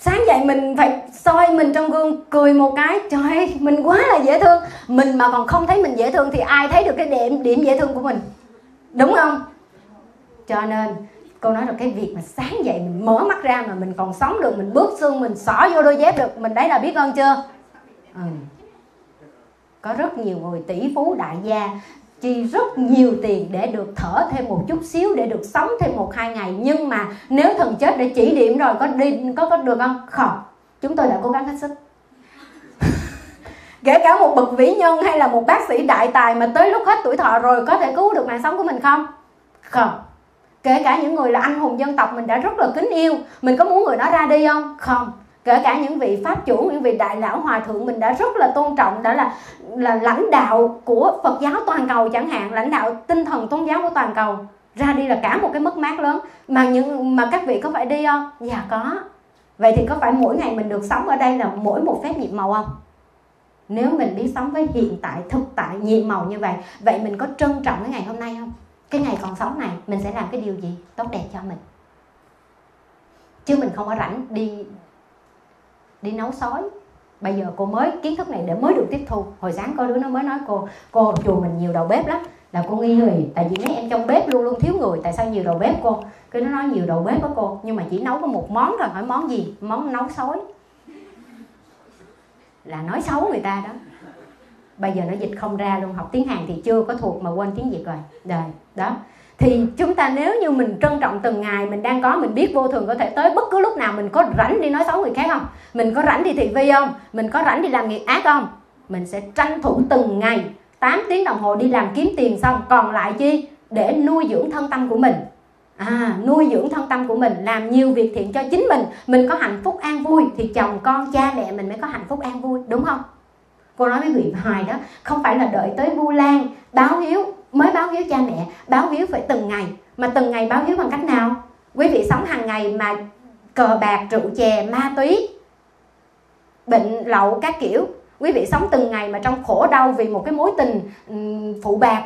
Sáng dậy mình phải soi mình trong gương, cười một cái, trời ơi mình quá là dễ thương. Mình mà còn không thấy mình dễ thương thì ai thấy được cái điểm, điểm dễ thương của mình, đúng không? Cho nên cô nói là cái việc mà sáng dậy mình mở mắt ra mà mình còn sống được, mình bước xương mình xỏ vô đôi dép được, mình đấy là biết ơn chưa? Ừ. Có rất nhiều người tỷ phú đại gia chi rất nhiều tiền để được thở thêm một chút xíu, để được sống thêm một hai ngày, nhưng mà nếu thần chết để chỉ điểm rồi có đi có có được không? Không. Chúng tôi đã cố gắng hết sức. Kể cả một bậc vĩ nhân hay là một bác sĩ đại tài mà tới lúc hết tuổi thọ rồi có thể cứu được mạng sống của mình không? Không. Kể cả những người là anh hùng dân tộc mình đã rất là kính yêu, mình có muốn người đó ra đi không? Không. Kể cả những vị pháp chủ, những vị đại lão hòa thượng mình đã rất là tôn trọng, đã là là lãnh đạo của Phật giáo toàn cầu chẳng hạn, lãnh đạo tinh thần tôn giáo của toàn cầu, ra đi là cả một cái mất mát lớn. Mà những mà các vị có phải đi không? Dạ có. Vậy thì có phải mỗi ngày mình được sống ở đây là mỗi một phép nhiệm màu không? Nếu mình biết sống với hiện tại, thực tại, nhiệm màu như vậy, vậy mình có trân trọng cái ngày hôm nay không? Cái ngày còn sống này mình sẽ làm cái điều gì tốt đẹp cho mình? Chứ mình không có rảnh đi đi nấu sói. Bây giờ cô mới kiến thức này để mới được tiếp thu. Hồi sáng có đứa nó mới nói cô, cô chùa mình nhiều đầu bếp lắm, là cô nghi người, tại vì mấy em trong bếp luôn luôn thiếu người, tại sao nhiều đầu bếp cô? Cứ nó nói nhiều đầu bếp đó cô, nhưng mà chỉ nấu có một món rồi, hỏi món gì? Món nấu sói. Là nói xấu người ta đó. Bây giờ nó dịch không ra luôn, học tiếng Hàn thì chưa có thuộc mà quên tiếng Việt rồi. Đời đó. Thì chúng ta nếu như mình trân trọng từng ngày mình đang có, mình biết vô thường có thể tới bất cứ lúc nào, mình có rảnh đi nói xấu người khác không? Mình có rảnh đi thị phi không? Mình có rảnh đi làm nghiệp ác không? Mình sẽ tranh thủ từng ngày tám tiếng đồng hồ đi làm kiếm tiền xong, còn lại chi? Để nuôi dưỡng thân tâm của mình. À, nuôi dưỡng thân tâm của mình, làm nhiều việc thiện cho chính mình, mình có hạnh phúc an vui thì chồng con cha mẹ mình mới có hạnh phúc an vui, đúng không? Cô nói với vị hoài đó, không phải là đợi tới Vu Lan báo hiếu mới báo hiếu cha mẹ, báo hiếu phải từng ngày. Mà từng ngày báo hiếu bằng cách nào? Quý vị sống hàng ngày mà cờ bạc, rượu chè, ma túy, bệnh lậu các kiểu, quý vị sống từng ngày mà trong khổ đau vì một cái mối tình phụ bạc.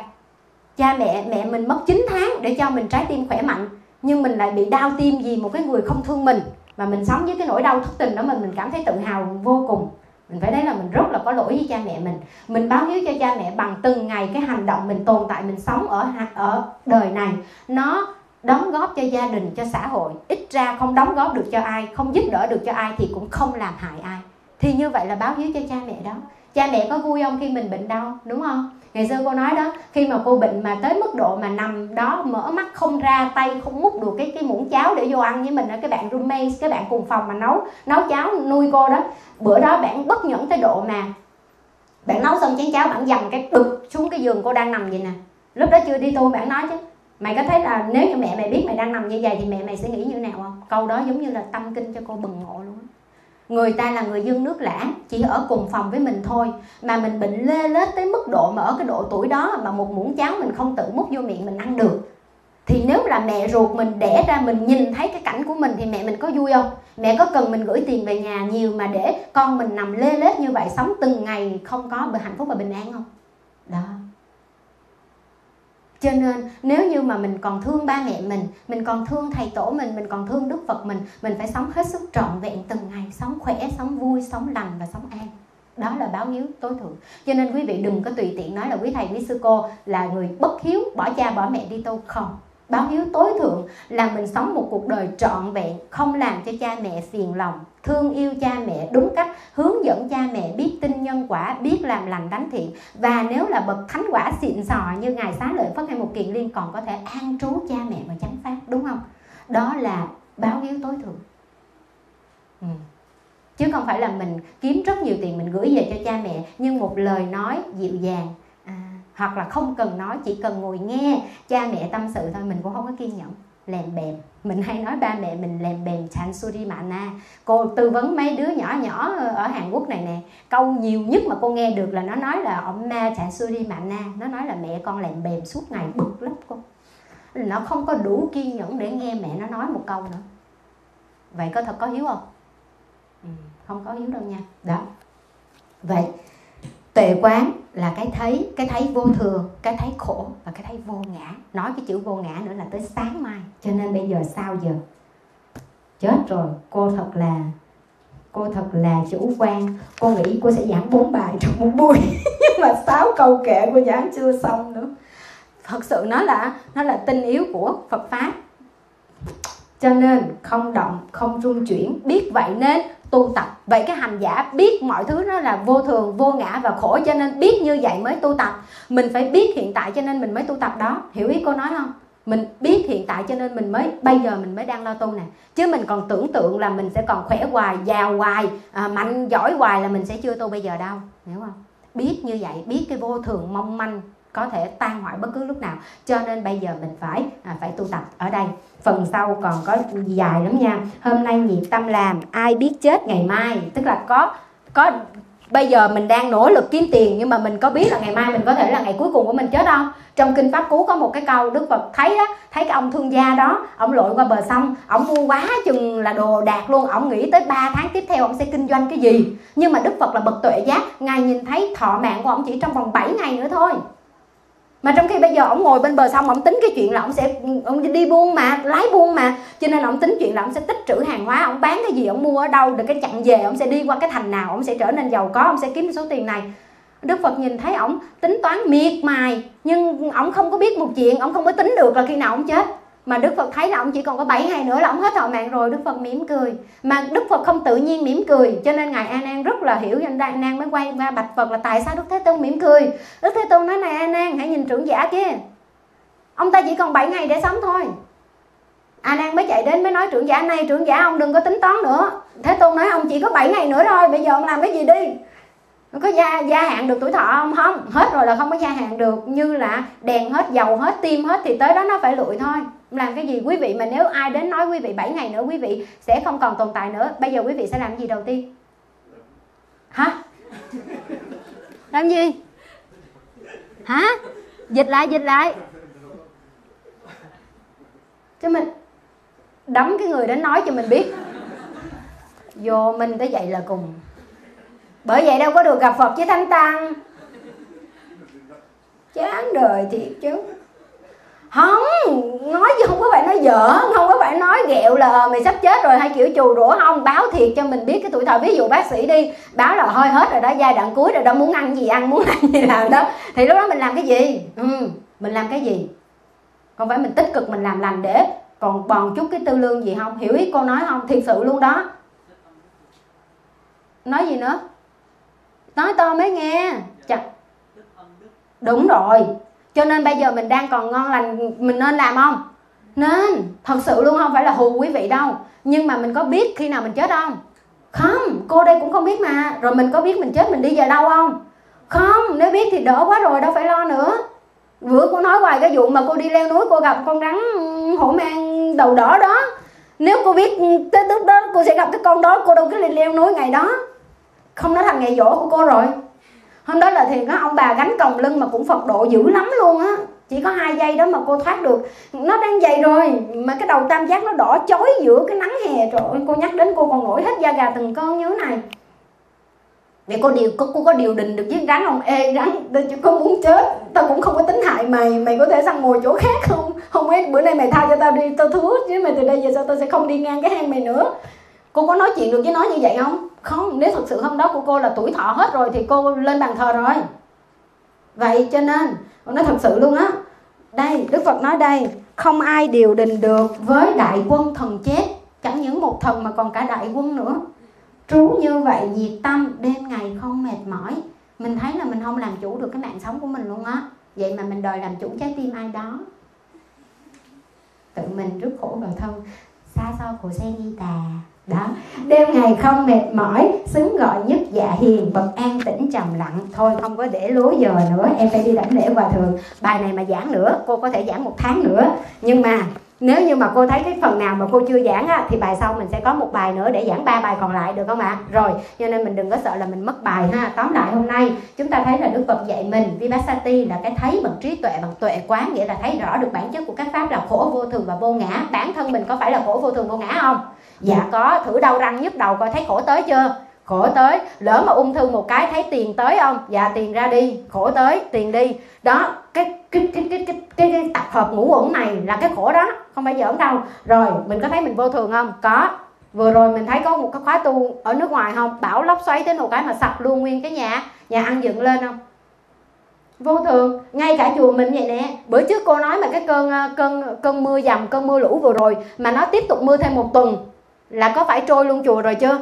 Cha mẹ, mẹ mình mất chín tháng để cho mình trái tim khỏe mạnh, nhưng mình lại bị đau tim vì một cái người không thương mình, mà mình sống với cái nỗi đau thất tình đó mà mình cảm thấy tự hào vô cùng. Mình phải thấy là mình rất là có lỗi với cha mẹ mình. Mình báo hiếu cho cha mẹ bằng từng ngày cái hành động mình tồn tại, mình sống ở ở đời này, nó đóng góp cho gia đình, cho xã hội. Ít ra không đóng góp được cho ai, không giúp đỡ được cho ai thì cũng không làm hại ai. Thì như vậy là báo hiếu cho cha mẹ đó. Cha mẹ có vui không khi mình bệnh đau, đúng không? Ngày xưa cô nói đó, khi mà cô bệnh mà tới mức độ mà nằm đó mở mắt không ra, tay không múc được cái cái muỗng cháo để vô ăn với mình đó, cái bạn roommate, cái bạn cùng phòng mà nấu nấu cháo nuôi cô đó, bữa đó bạn bất nhẫn tới độ mà bạn nấu xong chén cháo bạn dầm cái bực xuống cái giường cô đang nằm vậy nè. Lúc đó chưa đi tu, bạn nói chứ mày có thấy là nếu như mẹ mày biết mày đang nằm như vậy thì mẹ mày sẽ nghĩ như nào không? Câu đó giống như là tâm kinh cho cô bừng ngộ luôn. Người ta là người dân nước lã, chỉ ở cùng phòng với mình thôi, mà mình bệnh lê lết tới mức độ mà ở cái độ tuổi đó mà một muỗng cháo mình không tự múc vô miệng mình ăn được. Thì nếu là mẹ ruột mình đẻ ra mình nhìn thấy cái cảnh của mình thì mẹ mình có vui không? Mẹ có cần mình gửi tiền về nhà nhiều mà để con mình nằm lê lết như vậy, sống từng ngày không có hạnh phúc và bình an không? Đó. Cho nên nếu như mà mình còn thương ba mẹ mình, mình còn thương thầy tổ mình, mình còn thương Đức Phật mình, mình phải sống hết sức trọn vẹn từng ngày, sống khỏe, sống vui, sống lành và sống an. Đó là báo hiếu tối thượng. Cho nên quý vị đừng có tùy tiện nói là quý thầy, quý sư cô là người bất hiếu, bỏ cha bỏ mẹ đi tu. Không. Báo hiếu tối thượng là mình sống một cuộc đời trọn vẹn, không làm cho cha mẹ phiền lòng, thương yêu cha mẹ đúng cách, hướng dẫn cha mẹ biết tin nhân quả, biết làm lành đánh thiện. Và nếu là bậc thánh quả xịn sò như Ngài Xá Lợi Phất hay Mục Kiền Liên còn có thể an trú cha mẹ và chánh pháp, đúng không? Đó là báo hiếu tối thượng. Ừ. Chứ không phải là mình kiếm rất nhiều tiền mình gửi về cho cha mẹ, nhưng một lời nói dịu dàng, hoặc là không cần nói, chỉ cần ngồi nghe cha mẹ tâm sự thôi, mình cũng không có kiên nhẫn. Lèm bèm, mình hay nói ba mẹ mình lèm bèm chansurimana. Cô tư vấn mấy đứa nhỏ nhỏ ở Hàn Quốc này nè, câu nhiều nhất mà cô nghe được là nó nói là Omma chansurimana. Nó nói là mẹ con lèm bèm suốt ngày, bực lắm cô. Nó không có đủ kiên nhẫn để nghe mẹ nó nói một câu nữa. Vậy có thật có hiếu không? Ừ, không có hiếu đâu nha. Đó. Vậy tuệ quán là cái thấy, cái thấy vô thường, cái thấy khổ và cái thấy vô ngã. Nói cái chữ vô ngã nữa là tới sáng mai. Cho nên bây giờ sao giờ? Chết rồi, cô thật là cô thật là chủ quan. Cô nghĩ cô sẽ giảng bốn bài trong một buổi nhưng mà sáu câu kệ cô giảng chưa xong nữa. Thật sự nó là nó là tinh yếu của Phật pháp. Cho nên không động, không rung chuyển, biết vậy nên tu tập. Vậy cái hành giả biết mọi thứ nó là vô thường, vô ngã và khổ, cho nên biết như vậy mới tu tập. Mình phải biết hiện tại cho nên mình mới tu tập đó. Hiểu ý cô nói không? Mình biết hiện tại cho nên mình mới, bây giờ mình mới đang lo tu nè. Chứ mình còn tưởng tượng là mình sẽ còn khỏe hoài, giàu hoài, à, mạnh giỏi hoài là mình sẽ chưa tu bây giờ đâu. Hiểu không? biết như vậy, biết cái vô thường mong manh có thể tan hoại bất cứ lúc nào. Cho nên bây giờ mình phải à, phải tu tập ở đây. Phần sau còn có dài lắm nha. Hôm nay nhiệt tâm làm, ai biết chết ngày mai, tức là có có bây giờ mình đang nỗ lực kiếm tiền, nhưng mà mình có biết là ngày mai mình có thể là ngày cuối cùng của mình chết không? Trong Kinh Pháp Cú có một cái câu Đức Phật thấy đó, thấy cái ông thương gia đó, ông lội qua bờ sông, ông mua quá chừng là đồ đạc luôn, ông nghĩ tới ba tháng tiếp theo ông sẽ kinh doanh cái gì. Nhưng mà Đức Phật là bậc tuệ giác, Ngài nhìn thấy thọ mạng của ông chỉ trong vòng bảy ngày nữa thôi. Mà trong khi bây giờ ông ngồi bên bờ sông, ông tính cái chuyện là ông sẽ ông đi buôn mà, lái buôn mà. Cho nên là ông tính chuyện là ông sẽ tích trữ hàng hóa, ông bán cái gì, ông mua ở đâu, được cái chặng về, ông sẽ đi qua cái thành nào, ông sẽ trở nên giàu có, ông sẽ kiếm số tiền này. Đức Phật nhìn thấy ông tính toán miệt mài, nhưng ông không có biết một chuyện, ông không có tính được là khi nào ông chết. Mà Đức Phật thấy là ông chỉ còn có bảy ngày nữa là ông hết thọ mạng rồi, Đức Phật mỉm cười. Mà Đức Phật không tự nhiên mỉm cười, cho nên Ngài A Nan rất là hiểu. A Nan mới quay qua bạch Phật là tại sao Đức Thế Tôn mỉm cười. Đức Thế Tôn nói này A Nan, hãy nhìn trưởng giả kia, ông ta chỉ còn bảy ngày để sống thôi. A Nan mới chạy đến mới nói trưởng giả này, trưởng giả ông đừng có tính toán nữa. Thế Tôn nói ông chỉ có bảy ngày nữa thôi, bây giờ ông làm cái gì đi. Có gia, gia hạn được tuổi thọ không? Không, hết rồi là không có gia hạn được. Như là đèn hết, dầu hết, tim hết thì tới đó nó phải lụi thôi. Làm cái gì quý vị, mà nếu ai đến nói quý vị bảy ngày nữa quý vị sẽ không còn tồn tại nữa, bây giờ quý vị sẽ làm gì đầu tiên? Hả? Làm gì? Hả? Dịch lại, dịch lại cho mình. Đấm cái người đến nói cho mình biết. Vô mình tới vậy là cùng. Bởi vậy đâu có được gặp Phật với Thánh Tăng. Chán đời thiệt chứ. Không, nói chứ không có phải nói dở, không có phải nói ghẹo là mày sắp chết rồi hay kiểu trù rủa, không, báo thiệt cho mình biết cái tuổi thọ. Ví dụ bác sĩ đi, báo là hơi hết rồi đó, giai đoạn cuối rồi đó, muốn ăn gì ăn, muốn ăn gì làm đó. Thì lúc đó mình làm cái gì? Ừ, mình làm cái gì? Không phải mình tích cực mình làm lành để còn bòn chút cái tư lương gì không? Hiểu ý cô nói không? Thiệt sự luôn đó. Nói gì nữa? Nói to mới nghe. Chà. Đúng rồi. Cho nên bây giờ mình đang còn ngon lành, mình nên làm không? Nên. Thật sự luôn, không phải là hù quý vị đâu. Nhưng mà mình có biết khi nào mình chết không? Không, cô đây cũng không biết mà. Rồi mình có biết mình chết mình đi về đâu không? Không, nếu biết thì đỡ quá rồi, đâu phải lo nữa. Vừa cô nói hoài cái vụ mà cô đi leo núi, cô gặp con rắn hổ mang đầu đỏ đó. Nếu cô biết tới lúc đó cô sẽ gặp cái con đó, cô đâu cứ leo núi ngày đó. Không, nó thành ngày dỗ của cô rồi. Hôm đó là thì nó ông bà gánh còng lưng mà cũng Phật độ dữ lắm luôn á. Chỉ có hai giây đó mà cô thoát được. Nó đang vậy rồi mà cái đầu tam giác nó đỏ chói giữa cái nắng hè. Trời ơi, cô nhắc đến cô còn nổi hết da gà từng cơn như thế này. Vậy cô điều cô, cô có điều đình được với rắn không? Ê rắn, cô muốn chết, tao cũng không có tính hại mày, mày có thể sang ngồi chỗ khác không? Không biết bữa nay mày tha cho tao đi, tao thứa chứ mày từ đây về sau tao sẽ không đi ngang cái hang mày nữa. Cô có nói chuyện được với nó như vậy không? Không, nếu thực sự hôm đó của cô là tuổi thọ hết rồi thì cô lên bàn thờ rồi. Vậy cho nên, cô nói thật sự luôn á. Đây, Đức Phật nói đây, không ai điều đình được với đại quân thần chết. Chẳng những một thần mà còn cả đại quân nữa. Trú như vậy, nhiệt tâm, đêm ngày không mệt mỏi. Mình thấy là mình không làm chủ được cái mạng sống của mình luôn á. Vậy mà mình đòi làm chủ trái tim ai đó. Tự mình rước khổ đời thân, xa xôi khổ xe đi tà. Đó. Đêm ngày không mệt mỏi, xứng gọi nhất dạ hiền, bậc an tĩnh trầm lặng. Thôi không có để lố giờ nữa, em phải đi đảnh lễ hòa thượng. Bài này mà giảng nữa, cô có thể giảng một tháng nữa. Nhưng mà nếu như mà cô thấy cái phần nào mà cô chưa giảng á, thì bài sau mình sẽ có một bài nữa để giảng ba bài còn lại, được không ạ? Rồi, cho nên mình đừng có sợ là mình mất bài ha. Tóm lại hôm nay chúng ta thấy là Đức Phật dạy mình Vipassati là cái thấy bằng trí tuệ, bằng tuệ quán, nghĩa là thấy rõ được bản chất của các pháp là khổ, vô thường và vô ngã. Bản thân mình có phải là khổ, vô thường, vô ngã không? Dạ có. Thử đau răng nhức đầu coi thấy khổ tới chưa? Khổ tới. Lỡ mà ung thư một cái thấy tiền tới không? Dạ tiền ra đi. Khổ tới, tiền đi. Đó, cái cái cái cái cái, cái, cái tập hợp ngũ uẩn này là cái khổ đó, không phải giỡn đâu. Rồi mình có thấy mình vô thường không? Có. Vừa rồi mình thấy có một cái khóa tu ở nước ngoài không, bão lốc xoáy tới một cái mà sập luôn nguyên cái nhà, nhà ăn dựng lên không? Vô thường. Ngay cả chùa mình vậy nè, bữa trước cô nói mà cái cơn cơn cơn mưa dầm, cơn mưa lũ vừa rồi mà nó tiếp tục mưa thêm một tuần là có phải trôi luôn chùa rồi chưa?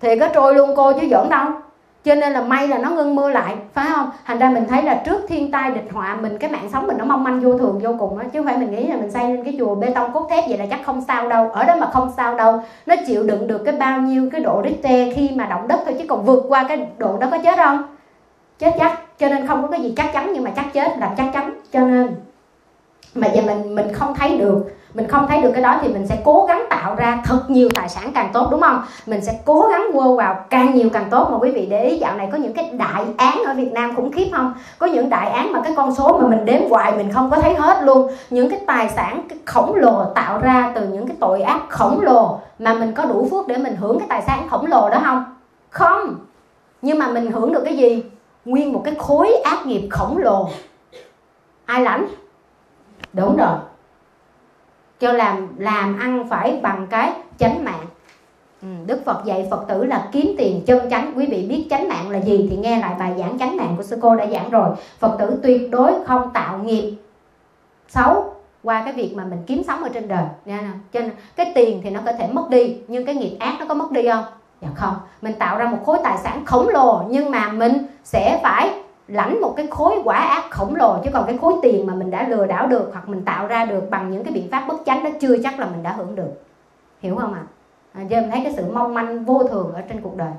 Thì có trôi luôn cô chứ giỡn đâu. Cho nên là may là nó ngưng mưa lại, phải không? Thành ra mình thấy là trước thiên tai địch họa mình, cái mạng sống mình nó mong manh vô thường vô cùng đó. Chứ không phải mình nghĩ là mình xây lên cái chùa bê tông cốt thép vậy là chắc không sao đâu. Ở đó mà không sao đâu, nó chịu đựng được cái bao nhiêu cái độ Richter khi mà động đất thôi, chứ còn vượt qua cái độ đó có chết không? chết chắc, cho nên không có cái gì chắc chắn, nhưng mà chắc chết là chắc chắn. Cho nên mà giờ mình mình không thấy được, mình không thấy được cái đó thì mình sẽ cố gắng tạo ra thật nhiều tài sản càng tốt, đúng không? Mình sẽ cố gắng quơ vào càng nhiều càng tốt. Mà quý vị để ý dạo này có những cái đại án ở Việt Nam khủng khiếp không? Có những đại án mà cái con số mà mình đếm hoài mình không có thấy hết luôn. Những cái tài sản khổng lồ tạo ra từ những cái tội ác khổng lồ, mà mình có đủ phước để mình hưởng cái tài sản khổng lồ đó không? Không. Nhưng mà mình hưởng được cái gì? Nguyên một cái khối ác nghiệp khổng lồ. Ai lãnh? Đúng rồi. Cho làm làm ăn phải bằng cái chánh mạng. ừ, Đức Phật dạy Phật tử là kiếm tiền chân chánh. Quý vị biết chánh mạng là gì thì nghe lại bài giảng chánh mạng của sư cô đã giảng rồi. Phật tử tuyệt đối không tạo nghiệp xấu qua cái việc mà mình kiếm sống ở trên đời. Cho nên cái tiền thì nó có thể mất đi, nhưng cái nghiệp ác nó có mất đi không? Dạ không. Mình tạo ra một khối tài sản khổng lồ, nhưng mà mình sẽ phải lãnh một cái khối quả ác khổng lồ. Chứ còn cái khối tiền mà mình đã lừa đảo được hoặc mình tạo ra được bằng những cái biện pháp bất chánh đó, chưa chắc là mình đã hưởng được. Hiểu không ạ? À? Giờ mình thấy cái sự mong manh vô thường ở trên cuộc đời.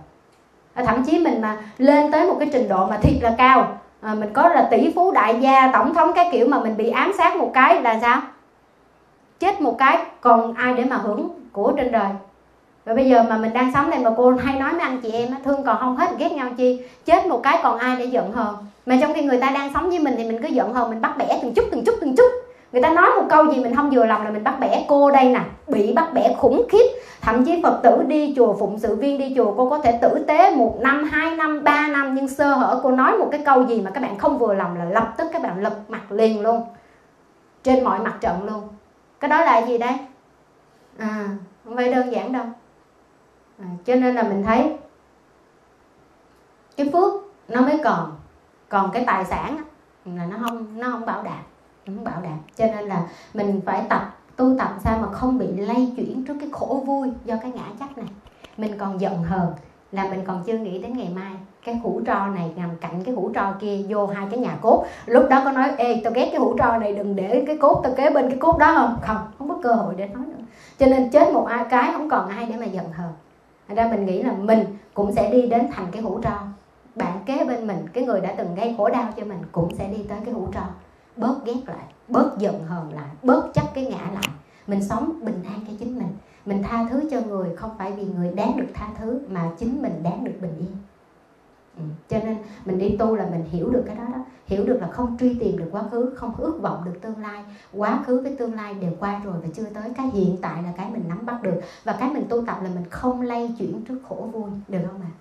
Thậm chí mình mà lên tới một cái trình độ mà thiệt là cao, à, mình có là tỷ phú đại gia, tổng thống cái kiểu, mà mình bị ám sát một cái là sao? Chết một cái, còn ai để mà hưởng của trên đời? Rồi bây giờ mà mình đang sống này mà cô hay nói với anh chị em á, thương còn không hết ghét nhau chi, chết một cái còn ai để giận hờn. Mà trong khi người ta đang sống với mình thì mình cứ giận hờn, mình bắt bẻ từng chút từng chút từng chút. Người ta nói một câu gì mình không vừa lòng là mình bắt bẻ. Cô đây nè, bị bắt bẻ khủng khiếp. Thậm chí Phật tử đi chùa, phụng sự viên đi chùa, cô có thể tử tế một năm, hai năm, ba năm, nhưng sơ hở cô nói một cái câu gì mà các bạn không vừa lòng là lập tức các bạn lật mặt liền luôn, trên mọi mặt trận luôn. Cái đó là gì đây? À, không phải đơn giản đâu. À, cho nên là mình thấy cái phước nó mới còn, còn cái tài sản là nó không nó không bảo đảm, nó không bảo đảm. Cho nên là mình phải tập tu tập sao mà không bị lay chuyển trước cái khổ vui do cái ngã chấp này. Mình còn giận hờn là mình còn chưa nghĩ đến ngày mai cái hũ tro này nằm cạnh cái hũ tro kia, vô hai cái nhà cốt. Lúc đó có nói ê tao ghét cái hũ tro này, đừng để cái cốt tao kế bên cái cốt đó không? Không, không có cơ hội để nói nữa. Cho nên chết một ai cái không còn ai để mà giận hờn. Thành ra mình nghĩ là mình cũng sẽ đi đến thành cái hũ tro. Bạn kế bên mình, cái người đã từng gây khổ đau cho mình cũng sẽ đi tới cái hũ tro. Bớt ghét lại, bớt giận hờn lại, bớt chấp cái ngã lại. Mình sống bình an cho chính mình. Mình tha thứ cho người không phải vì người đáng được tha thứ, mà chính mình đáng được bình yên. ừ. Cho nên mình đi tu là mình hiểu được cái đó đó. Hiểu được là không truy tìm được quá khứ, không ước vọng được tương lai. Quá khứ với tương lai đều qua rồi và chưa tới. Cái hiện tại là cái mình nắm bắt được. Và cái mình tu tập là mình không lay chuyển trước khổ vui, được không ạ? À?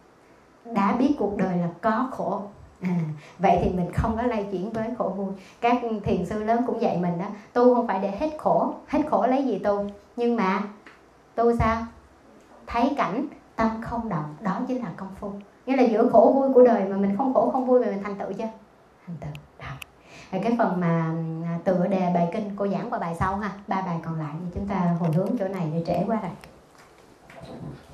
Đã biết cuộc đời là có khổ, à, vậy thì mình không có lay chuyển với khổ vui. Các thiền sư lớn cũng dạy mình đó. Tu không phải để hết khổ. Hết khổ lấy gì tu? Nhưng mà tu sao? Thấy cảnh, tâm không động. Đó chính là công phu. Nghĩa là giữa khổ vui của đời mà mình không khổ không vui, mà mình thành tựu chưa? Cái phần mà tựa đề bài kinh cô giảng qua bài sau ha, ba bài còn lại thì chúng ta hồi hướng chỗ này để trễ quá rồi.